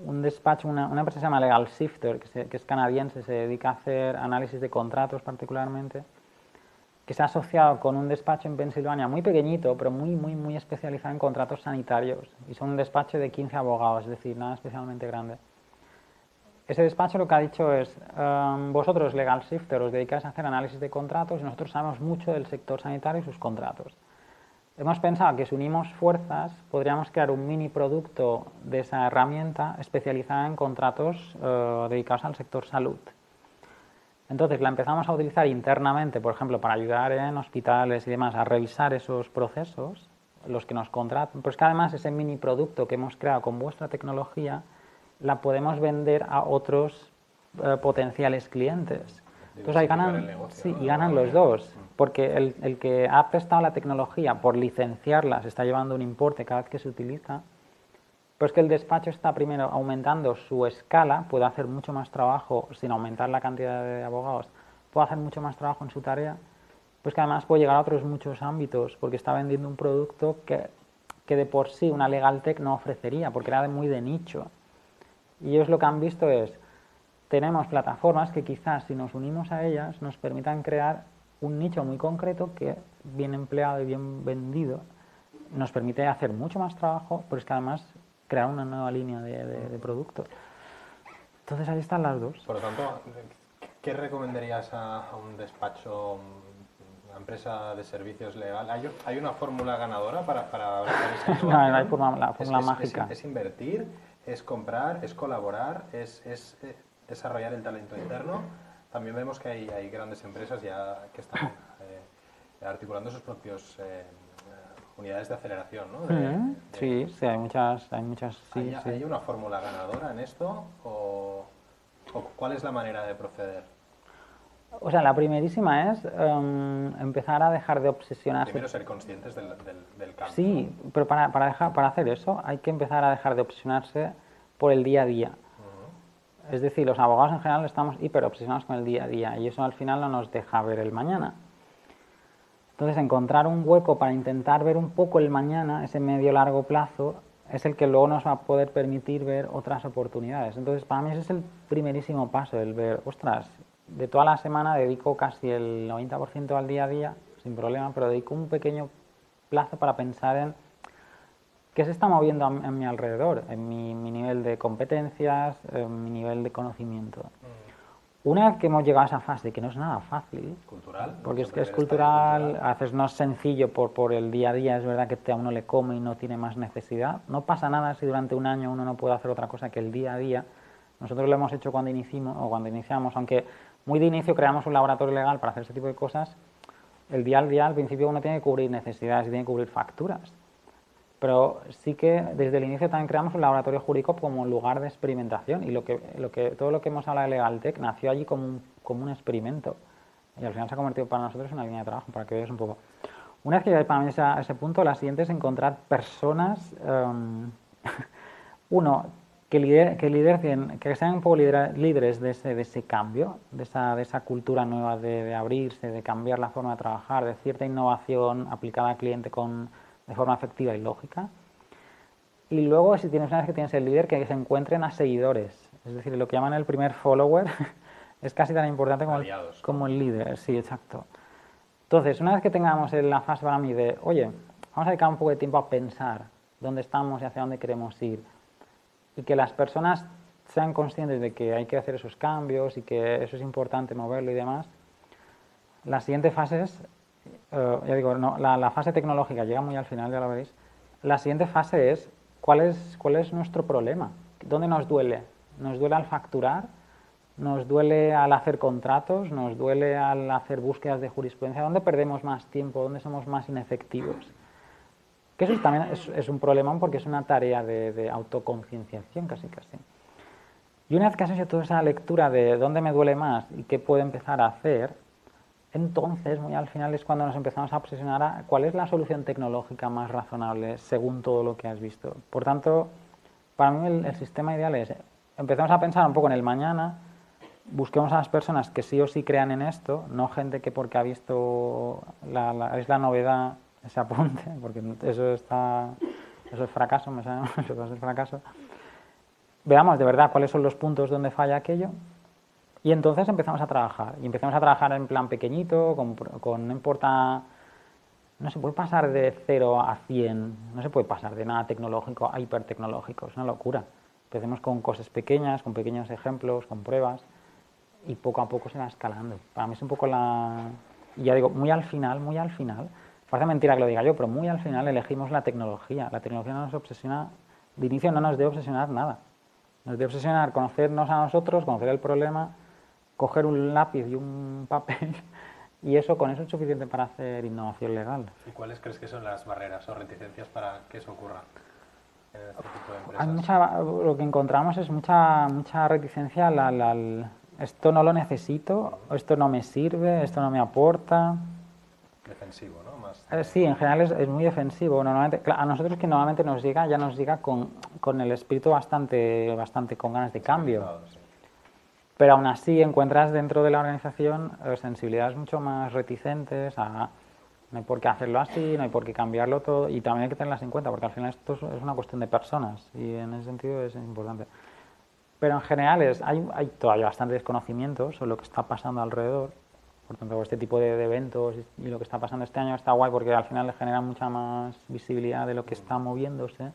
un despacho, una, una empresa que se llama LegalShifter, que, se, que es canadiense, se dedica a hacer análisis de contratos particularmente, que se ha asociado con un despacho en Pensilvania muy pequeñito, pero muy, muy, muy especializado en contratos sanitarios. Y son un despacho de quince abogados, es decir, nada especialmente grande. Ese despacho lo que ha dicho es, um, vosotros, LegalShifter, os dedicáis a hacer análisis de contratos y nosotros sabemos mucho del sector sanitario y sus contratos. Hemos pensado que si unimos fuerzas, podríamos crear un mini producto de esa herramienta especializada en contratos uh, dedicados al sector salud. Entonces la empezamos a utilizar internamente, por ejemplo, para ayudar en hospitales y demás a revisar esos procesos, los que nos contratan. Pero es que además ese mini producto que hemos creado con vuestra tecnología la podemos vender a otros eh, potenciales clientes. Entonces ahí ganan, negocio, sí, ¿no? y ganan los dos, porque el, el que ha prestado la tecnología por licenciarla se está llevando un importe cada vez que se utiliza, pero es que el despacho está primero aumentando su escala, puede hacer mucho más trabajo sin aumentar la cantidad de abogados, puede hacer mucho más trabajo en su tarea, pues que además puede llegar a otros muchos ámbitos, porque está vendiendo un producto que, que de por sí una LegalTech no ofrecería, porque era de muy de nicho. Y ellos lo que han visto es, tenemos plataformas que quizás si nos unimos a ellas nos permitan crear un nicho muy concreto que bien empleado y bien vendido nos permite hacer mucho más trabajo, pero es que además crear una nueva línea de, de, de producto. Entonces ahí están las dos. Por lo tanto, ¿qué recomendarías a un despacho, una empresa de servicios legal? ¿Hay, hay una fórmula ganadora para... para no, no hay fórmula, fórmula es, mágica. Es, es, es invertir, es comprar, es colaborar, es, es eh, desarrollar el talento interno. También vemos que hay, hay grandes empresas ya que están eh, articulando sus propios... Eh, unidades de aceleración, ¿no? De, mm, de, sí, de, sí, hay muchas... ¿Hay, muchas, sí, ¿hay, sí. ¿hay una fórmula ganadora en esto? O, o ¿cuál es la manera de proceder? O sea, la primerísima es um, empezar a dejar de obsesionarse... Primero ser conscientes del, del, del cambio. Sí, pero para, para, dejar, para hacer eso hay que empezar a dejar de obsesionarse por el día a día. Uh-huh. Es decir, los abogados en general estamos hiperobsesionados con el día a día y eso al final no nos deja ver el mañana. Entonces, encontrar un hueco para intentar ver un poco el mañana, ese medio-largo plazo, es el que luego nos va a poder permitir ver otras oportunidades. Entonces, para mí ese es el primerísimo paso, el ver, ostras, de toda la semana dedico casi el noventa por ciento al día a día, sin problema, pero dedico un pequeño plazo para pensar en qué se está moviendo en mi alrededor, en mi, mi nivel de competencias, en mi nivel de conocimiento. Una vez que hemos llegado a esa fase, que no es nada fácil, cultural, porque es que es cultural, a veces no es sencillo por, por el día a día, es verdad que a uno le come y no tiene más necesidad. No pasa nada si durante un año uno no puede hacer otra cosa que el día a día. Nosotros lo hemos hecho cuando iniciamos, o cuando iniciamos, aunque muy de inicio creamos un laboratorio legal para hacer ese tipo de cosas, el día a día al principio uno tiene que cubrir necesidades y tiene que cubrir facturas. Pero sí que desde el inicio también creamos un laboratorio jurídico como lugar de experimentación y lo que, lo que, todo lo que hemos hablado de LegalTech nació allí como un, como un experimento y al final se ha convertido para nosotros en una línea de trabajo, para que veáis un poco. Una vez que llegáis para mí a ese punto, la siguiente es encontrar personas, um, uno, que, lider, que, lider, que sean un poco lider, líderes de ese, de ese cambio, de esa, de esa cultura nueva de, de abrirse, de cambiar la forma de trabajar, de cierta innovación aplicada al cliente con... de forma efectiva y lógica. Y luego, si tienes una vez que tienes el líder, que se encuentren a seguidores. Es decir, lo que llaman el primer follower es casi tan importante como el, como el líder. Sí, exacto. Entonces, una vez que tengamos la fase para mí de, oye, vamos a dedicar un poco de tiempo a pensar dónde estamos y hacia dónde queremos ir, y que las personas sean conscientes de que hay que hacer esos cambios y que eso es importante moverlo y demás, la siguiente fase es... Uh, ya digo, no, la, la fase tecnológica llega muy al final, ya lo veréis. La siguiente fase es ¿cuál es, cuál es nuestro problema? ¿Dónde nos duele? ¿Nos duele al facturar? ¿Nos duele al hacer contratos? ¿Nos duele al hacer búsquedas de jurisprudencia? ¿Dónde perdemos más tiempo? ¿Dónde somos más inefectivos? Que eso también es, es un problema porque es una tarea de, de autoconcienciación casi casi. Y una vez que has hecho toda esa lectura de dónde me duele más y qué puedo empezar a hacer, entonces, muy al final es cuando nos empezamos a obsesionar a cuál es la solución tecnológica más razonable según todo lo que has visto. Por tanto, para mí el, el sistema ideal es empezamos a pensar un poco en el mañana, busquemos a las personas que sí o sí crean en esto, no gente que porque ha visto la, la, es la novedad se apunte, porque eso está eso es fracaso, me sabe, eso es fracaso. Veamos de verdad cuáles son los puntos donde falla aquello. Y entonces empezamos a trabajar, y empezamos a trabajar en plan pequeñito, con, con no importa, no se puede pasar de cero a cien, no se puede pasar de nada tecnológico a hipertecnológico, es una locura. Empecemos con cosas pequeñas, con pequeños ejemplos, con pruebas, y poco a poco se va escalando. Para mí es un poco la... Y ya digo, muy al final, muy al final, parece mentira que lo diga yo, pero muy al final elegimos la tecnología. La tecnología no nos obsesiona, de inicio no nos debe obsesionar nada. Nos debe obsesionar conocernos a nosotros, conocer el problema, coger un lápiz y un papel y eso con eso es suficiente para hacer innovación legal. ¿Y cuáles crees que son las barreras o reticencias para que eso ocurra en este tipo de empresas? Hay mucha, lo que encontramos es mucha, mucha reticencia al, al, al esto no lo necesito, esto no me sirve, esto no me aporta. Defensivo, ¿no? Más de... eh, sí, en general es, es muy defensivo. Normalmente, a nosotros que normalmente nos llega, ya nos llega con, con el espíritu bastante, bastante con ganas de cambio. Sí. Pero aún así encuentras dentro de la organización eh, sensibilidades mucho más reticentes a no hay por qué hacerlo así, no hay por qué cambiarlo todo y también hay que tenerlas en cuenta porque al final esto es, es una cuestión de personas y en ese sentido es importante. Pero en general es, hay, hay todavía bastante desconocimiento sobre lo que está pasando alrededor, por tanto este tipo de, de eventos y, y lo que está pasando este año está guay porque al final le genera mucha más visibilidad de lo que está moviéndose.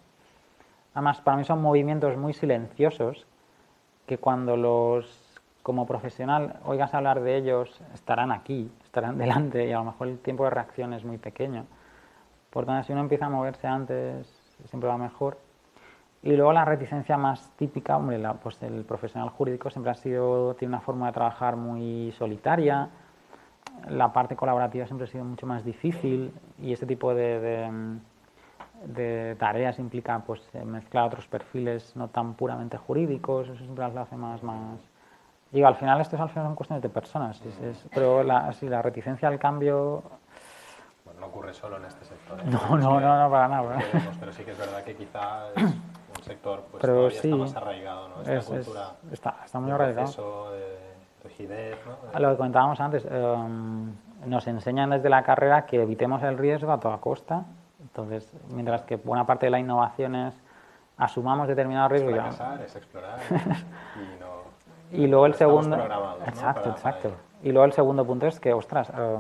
Además para mí son movimientos muy silenciosos que cuando los como profesional, oigas hablar de ellos, estarán aquí, estarán delante y a lo mejor el tiempo de reacción es muy pequeño. Por tanto, si uno empieza a moverse antes, siempre va mejor. Y luego la reticencia más típica, hombre, la, pues el profesional jurídico siempre ha sido, tiene una forma de trabajar muy solitaria, la parte colaborativa siempre ha sido mucho más difícil y este tipo de, de, de tareas implica pues, mezclar otros perfiles no tan puramente jurídicos, eso siempre lo hace más... más Digo, al final esto es al final son cuestiones de personas, es, es, pero la, si la reticencia al cambio... Bueno, no ocurre solo en este sector. ¿eh? No, no, no, no, para nada. Pero sí que es verdad que quizá es un sector pues, pero todavía sí, está más arraigado, ¿no? Esta es, cultura es, está, está muy arraigado. De, de rigidez, ¿no? De... A lo que comentábamos antes, eh, nos enseñan desde la carrera que evitemos el riesgo a toda costa. Entonces, mientras que buena parte de la innovación es asumamos determinados riesgos. Es fracasar, es explorar y no... Y luego el segundo... Exacto, ¿no? exacto. Y luego el segundo punto es que, ostras, eh,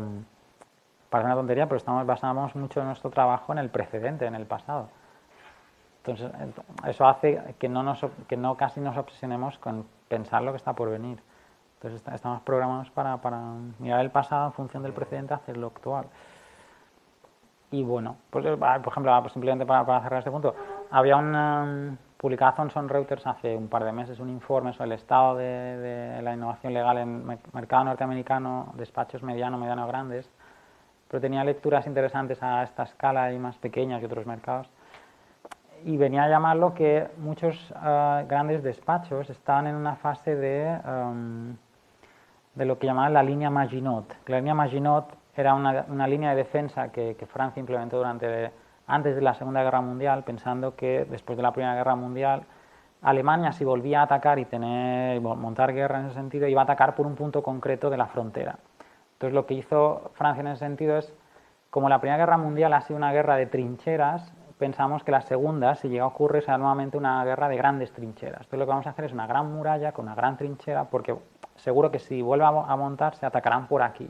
parece una tontería, pero estamos basamos mucho en nuestro trabajo en el precedente, en el pasado. Entonces, eso hace que no, nos, que no casi nos obsesionemos con pensar lo que está por venir. Entonces, está, estamos programados para, para mirar el pasado en función del precedente, hacer lo actual. Y bueno, pues, por ejemplo, pues simplemente para, para cerrar este punto, había una... Publicaba Thomson Reuters hace un par de meses un informe sobre el estado de, de la innovación legal en el mercado norteamericano, despachos mediano, mediano grandes, pero tenía lecturas interesantes a esta escala y más pequeñas que otros mercados. Y venía a llamarlo que muchos uh, grandes despachos estaban en una fase de, um, de lo que llamaban la línea Maginot. La línea Maginot era una, una línea de defensa que, que Francia implementó durante... antes de la Segunda Guerra Mundial, pensando que después de la Primera Guerra Mundial, Alemania, si volvía a atacar y tener, montar guerra en ese sentido, iba a atacar por un punto concreto de la frontera. Entonces, lo que hizo Francia en ese sentido es, como la Primera Guerra Mundial ha sido una guerra de trincheras, pensamos que la Segunda, si llega a ocurrir, será nuevamente una guerra de grandes trincheras. Entonces, lo que vamos a hacer es una gran muralla con una gran trinchera, porque seguro que si vuelve a montar, se atacarán por aquí.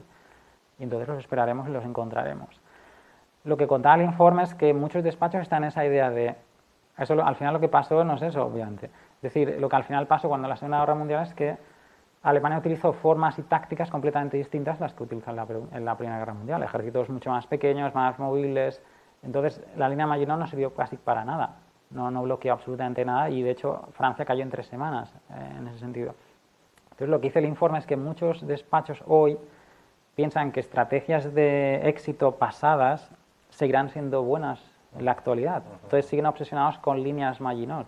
Y entonces los esperaremos y los encontraremos. Lo que contaba el informe es que muchos despachos están en esa idea de... Eso al final lo que pasó no es eso, obviamente. Es decir, lo que al final pasó cuando la Segunda Guerra Mundial es que Alemania utilizó formas y tácticas completamente distintas a las que utilizan en la Primera Guerra Mundial. Ejércitos mucho más pequeños, más móviles... Entonces, la línea Maginot no sirvió casi para nada. No, no bloqueó absolutamente nada y, de hecho, Francia cayó en tres semanas eh, en ese sentido. Entonces, lo que dice el informe es que muchos despachos hoy piensan que estrategias de éxito pasadas... seguirán siendo buenas en la actualidad. Entonces siguen obsesionados con líneas Maginot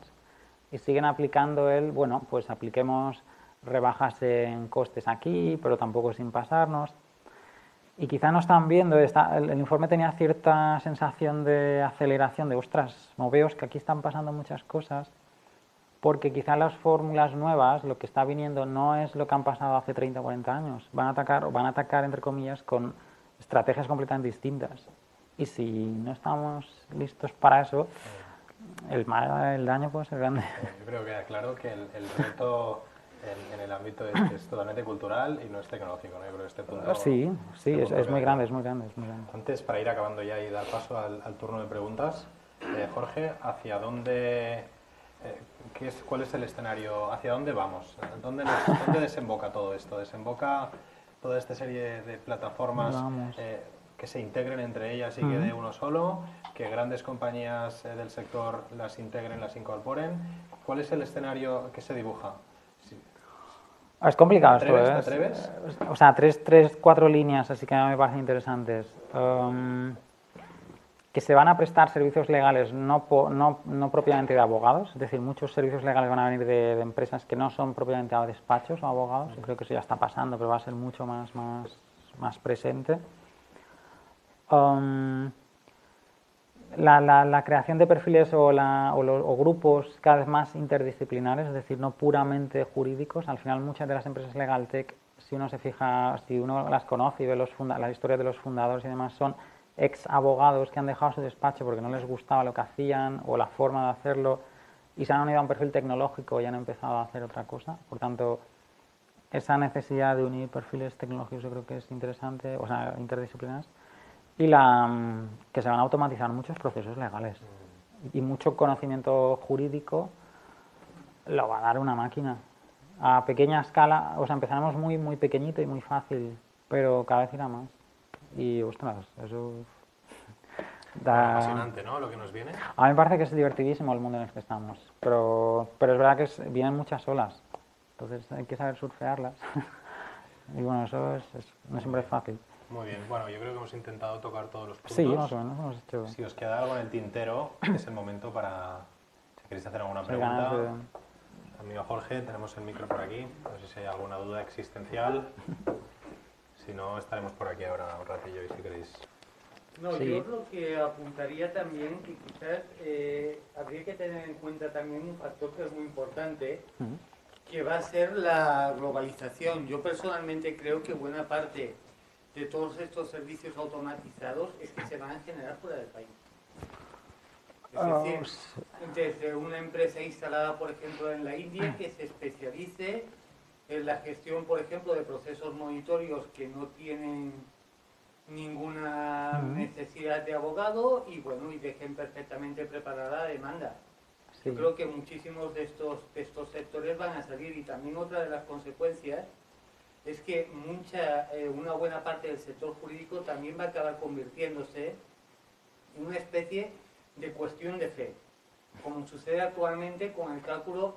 y siguen aplicando el, bueno, pues apliquemos rebajas en costes aquí, pero tampoco sin pasarnos. Y quizá no están viendo, está, el, el informe tenía cierta sensación de aceleración, de ostras, moveos que aquí están pasando muchas cosas, porque quizá las fórmulas nuevas, lo que está viniendo no es lo que han pasado hace treinta o cuarenta años. Van a atacar, o van a atacar entre comillas, con estrategias completamente distintas. Y si no estamos listos para eso, el, mal, el daño puede ser grande. Yo creo que queda claro que el, el reto en, en el ámbito es, es totalmente cultural y no es tecnológico, ¿no? Yo creo que este punto... Sí, sí, este es, punto es, muy grande, es muy grande, es muy grande. Antes, para ir acabando ya y dar paso al, al turno de preguntas, eh, Jorge, ¿hacia dónde... Eh, ¿qué es, ¿cuál es el escenario? ¿Hacia dónde vamos? ¿Dónde, nos, dónde desemboca todo esto? ¿Desemboca toda esta serie de plataformas... Eh, que se integren entre ellas y que de uno solo, que grandes compañías eh, del sector las integren, las incorporen? ¿Cuál es el escenario que se dibuja? Sí. Es complicado. ¿Te atreves, esto, ¿eh? ¿Te atreves? O sea, tres, tres, cuatro líneas, así que me parecen interesantes. Um, que se van a prestar servicios legales no, no, no propiamente de abogados, es decir, muchos servicios legales van a venir de, de empresas que no son propiamente a despachos o abogados. Yo creo que eso ya está pasando, pero va a ser mucho más, más, más presente. Um, la, la, la creación de perfiles o, la, o, lo, o grupos cada vez más interdisciplinares, es decir, no puramente jurídicos. Al final muchas de las empresas LegalTech, si uno se fija, si uno las conoce y ve los funda las historias de los fundadores y demás, son ex abogados que han dejado su despacho porque no les gustaba lo que hacían o la forma de hacerlo y se han unido a un perfil tecnológico y han empezado a hacer otra cosa. Por tanto, esa necesidad de unir perfiles tecnológicos yo creo que es interesante, o sea, interdisciplinares. Y la, que se van a automatizar muchos procesos legales y mucho conocimiento jurídico lo va a dar una máquina. A pequeña escala, o sea, empezaremos muy, muy pequeñito y muy fácil, pero cada vez irá más. Y, ostras, eso... Da... Apasionante, ¿no? Lo que nos viene. A mí me parece que es divertidísimo el mundo en el que estamos, pero, pero es verdad que es, vienen muchas olas, entonces hay que saber surfearlas. Y bueno, eso es, es, no siempre es fácil. Muy bien, bueno, yo creo que hemos intentado tocar todos los puntos. Sí, más o menos hemos hecho. Si os queda algo en el tintero, es el momento para... Si queréis hacer alguna pregunta, amigo Jorge, tenemos el micro por aquí. No sé si hay alguna duda existencial. Si no, estaremos por aquí ahora un ratillo y si queréis No, sí. Yo lo que apuntaría también que quizás eh, habría que tener en cuenta también un factor que es muy importante, uh-huh. que va a ser la globalización. Yo personalmente creo que buena parte de todos estos servicios automatizados es que se van a generar fuera del país. Es decir, desde una empresa instalada, por ejemplo, en la India, que se especialice en la gestión, por ejemplo, de procesos monitorios que no tienen ninguna necesidad de abogado y, bueno, y dejen perfectamente preparada la demanda. Sí. Yo creo que muchísimos de estos, de estos sectores van a salir, y también otra de las consecuencias es que mucha, eh, una buena parte del sector jurídico también va a acabar convirtiéndose en una especie de cuestión de fe, como sucede actualmente con el cálculo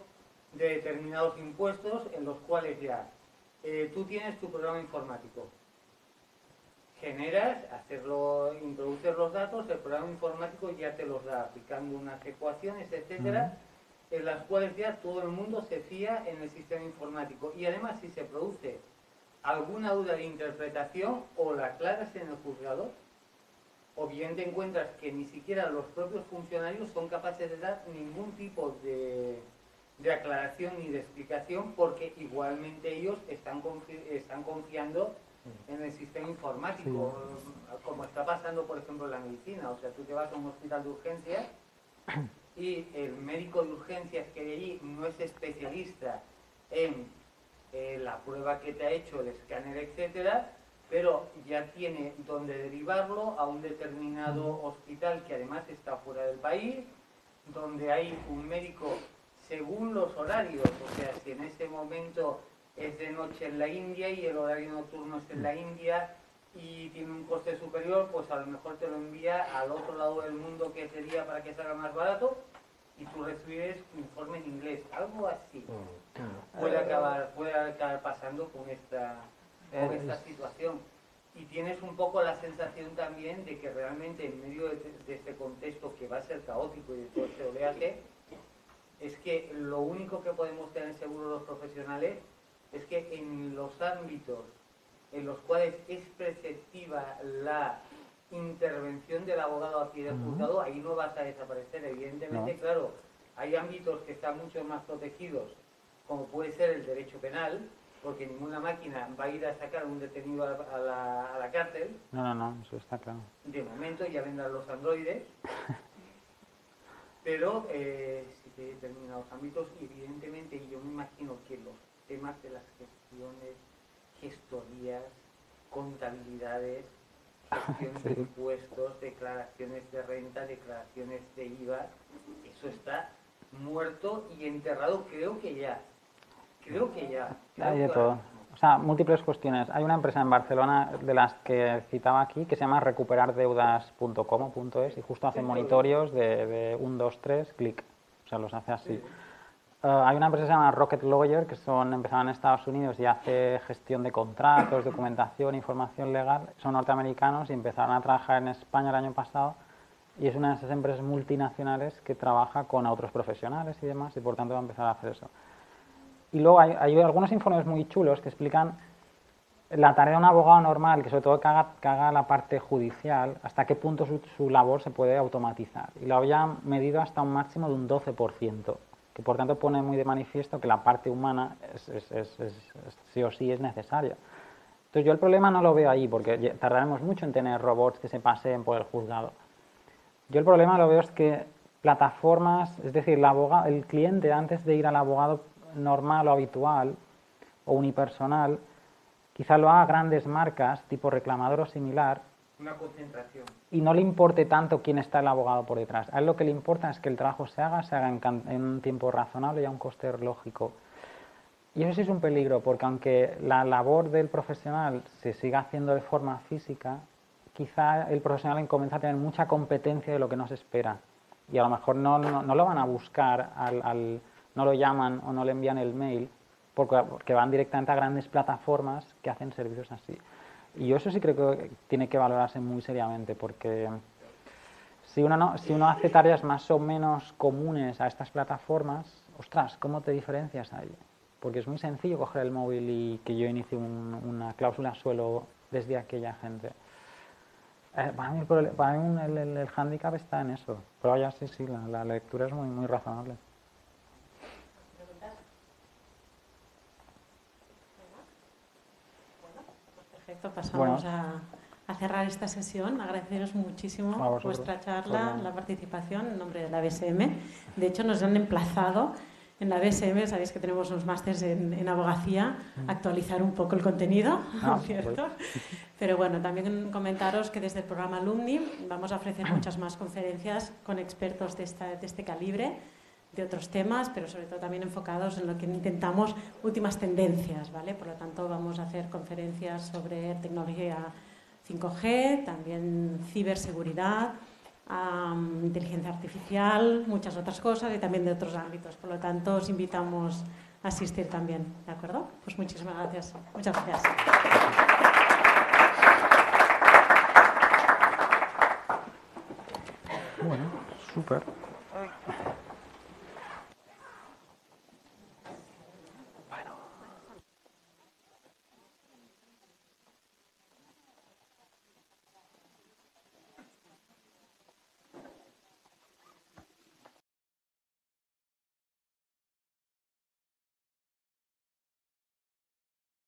de determinados impuestos, en los cuales ya eh, tú tienes tu programa informático, generas, hacerlo, introduces los datos, el programa informático ya te los da aplicando unas ecuaciones, etcétera, uh-huh. en las cuales ya todo el mundo se fía en el sistema informático, y además si se produce alguna duda de interpretación, o la aclaras en el juzgado, o bien te encuentras que ni siquiera los propios funcionarios son capaces de dar ningún tipo de, de aclaración ni de explicación, porque igualmente ellos están, confi están confiando en el sistema informático, sí. como está pasando, por ejemplo, en la medicina. O sea, tú te vas a un hospital de urgencias y el médico de urgencias que hay allí no es especialista en eh, la prueba que te ha hecho, el escáner, etcétera, pero ya tiene donde derivarlo a un determinado hospital que además está fuera del país, donde hay un médico según los horarios. O sea, si en ese momento es de noche en la India y el horario nocturno es en la India y tiene un coste superior, pues a lo mejor te lo envía al otro lado del mundo que es de día para que salga más barato, y tú recibes informe en inglés, algo así. Puede acabar, puede acabar pasando con esta... en esta situación, y tienes un poco la sensación también de que realmente en medio de, de este contexto que va a ser caótico y de todo este oleaje, es que lo único que podemos tener seguro los profesionales es que en los ámbitos en los cuales es preceptiva la intervención del abogado a pie del juzgado, ahí no vas a desaparecer, evidentemente, no. Claro, hay ámbitos que están mucho más protegidos, como puede ser el derecho penal, porque ninguna máquina va a ir a sacar un detenido a la, a la, a la cárcel. No, no, no, eso está claro. De momento ya vendrán los androides, pero eh, sí que hay determinados ámbitos, evidentemente, y yo me imagino que los temas de las gestiones, gestorías, contabilidades, gestión sí. de impuestos, declaraciones de renta, declaraciones de I V A, eso está muerto y enterrado, creo que ya. Creo que ya. Hay de todo. O sea, múltiples cuestiones. Hay una empresa en Barcelona de las que citaba aquí que se llama recuperar deudas punto com punto es y justo hace monitorios de, de uno, dos, tres, clic. O sea, los hace así. Uh, hay una empresa que se llama Rocket Lawyer, que son, empezaron en Estados Unidos y hace gestión de contratos, documentación, información legal. Son norteamericanos y empezaron a trabajar en España el año pasado. Y es una de esas empresas multinacionales que trabaja con otros profesionales y demás, y por tanto va a empezar a hacer eso. Y luego hay, hay algunos informes muy chulos que explican la tarea de un abogado normal, que sobre todo que haga, que haga la parte judicial, hasta qué punto su, su labor se puede automatizar. Y lo habían medido hasta un máximo de un doce por ciento, que por tanto pone muy de manifiesto que la parte humana es, es, es, es, es, sí o sí es necesaria. Entonces yo el problema no lo veo ahí, porque tardaremos mucho en tener robots que se paseen por el juzgado. Yo el problema lo veo es que plataformas, es decir, el, abogado, el cliente antes de ir al abogado normal o habitual o unipersonal, quizá lo haga grandes marcas tipo reclamador o similar, una concentración, y no le importe tanto quién está el abogado por detrás. A él lo que le importa es que el trabajo se haga, se haga en, en un tiempo razonable y a un coste lógico. Y eso sí es un peligro, porque aunque la labor del profesional se siga haciendo de forma física, quizá el profesional comienza a tener mucha competencia de lo que no se espera, y a lo mejor no, no, no lo van a buscar al, al no lo llaman o no le envían el mail, porque, porque van directamente a grandes plataformas que hacen servicios así. Y yo eso sí creo que tiene que valorarse muy seriamente, porque si uno, no, si uno hace tareas más o menos comunes a estas plataformas, ostras, ¿cómo te diferencias ahí? Porque es muy sencillo coger el móvil y que yo inicie un, una cláusula suelo desde aquella gente. Eh, para mí, para mí el, el, el hándicap está en eso. Pero ya sí, sí, la, la lectura es muy, muy razonable. ¿Preguntas? Bueno, pues perfecto, pasamos bueno. a, a cerrar esta sesión. Agradeceros muchísimo vuestra charla, la participación en nombre de la B S M. De hecho, nos han emplazado en la B S M, sabéis que tenemos unos másters en, en abogacía, actualizar un poco el contenido, ah, ¿cierto? Pues. Pero bueno, también comentaros que desde el programa Alumni vamos a ofrecer muchas más conferencias con expertos de, esta, de este calibre, de otros temas, pero sobre todo también enfocados en lo que intentamos, últimas tendencias, ¿vale? Por lo tanto, vamos a hacer conferencias sobre tecnología cinco G, también ciberseguridad, a inteligencia artificial, muchas otras cosas y también de otros ámbitos. Por lo tanto, os invitamos a asistir también, ¿de acuerdo? Pues muchísimas gracias. Muchas gracias. Bueno, súper.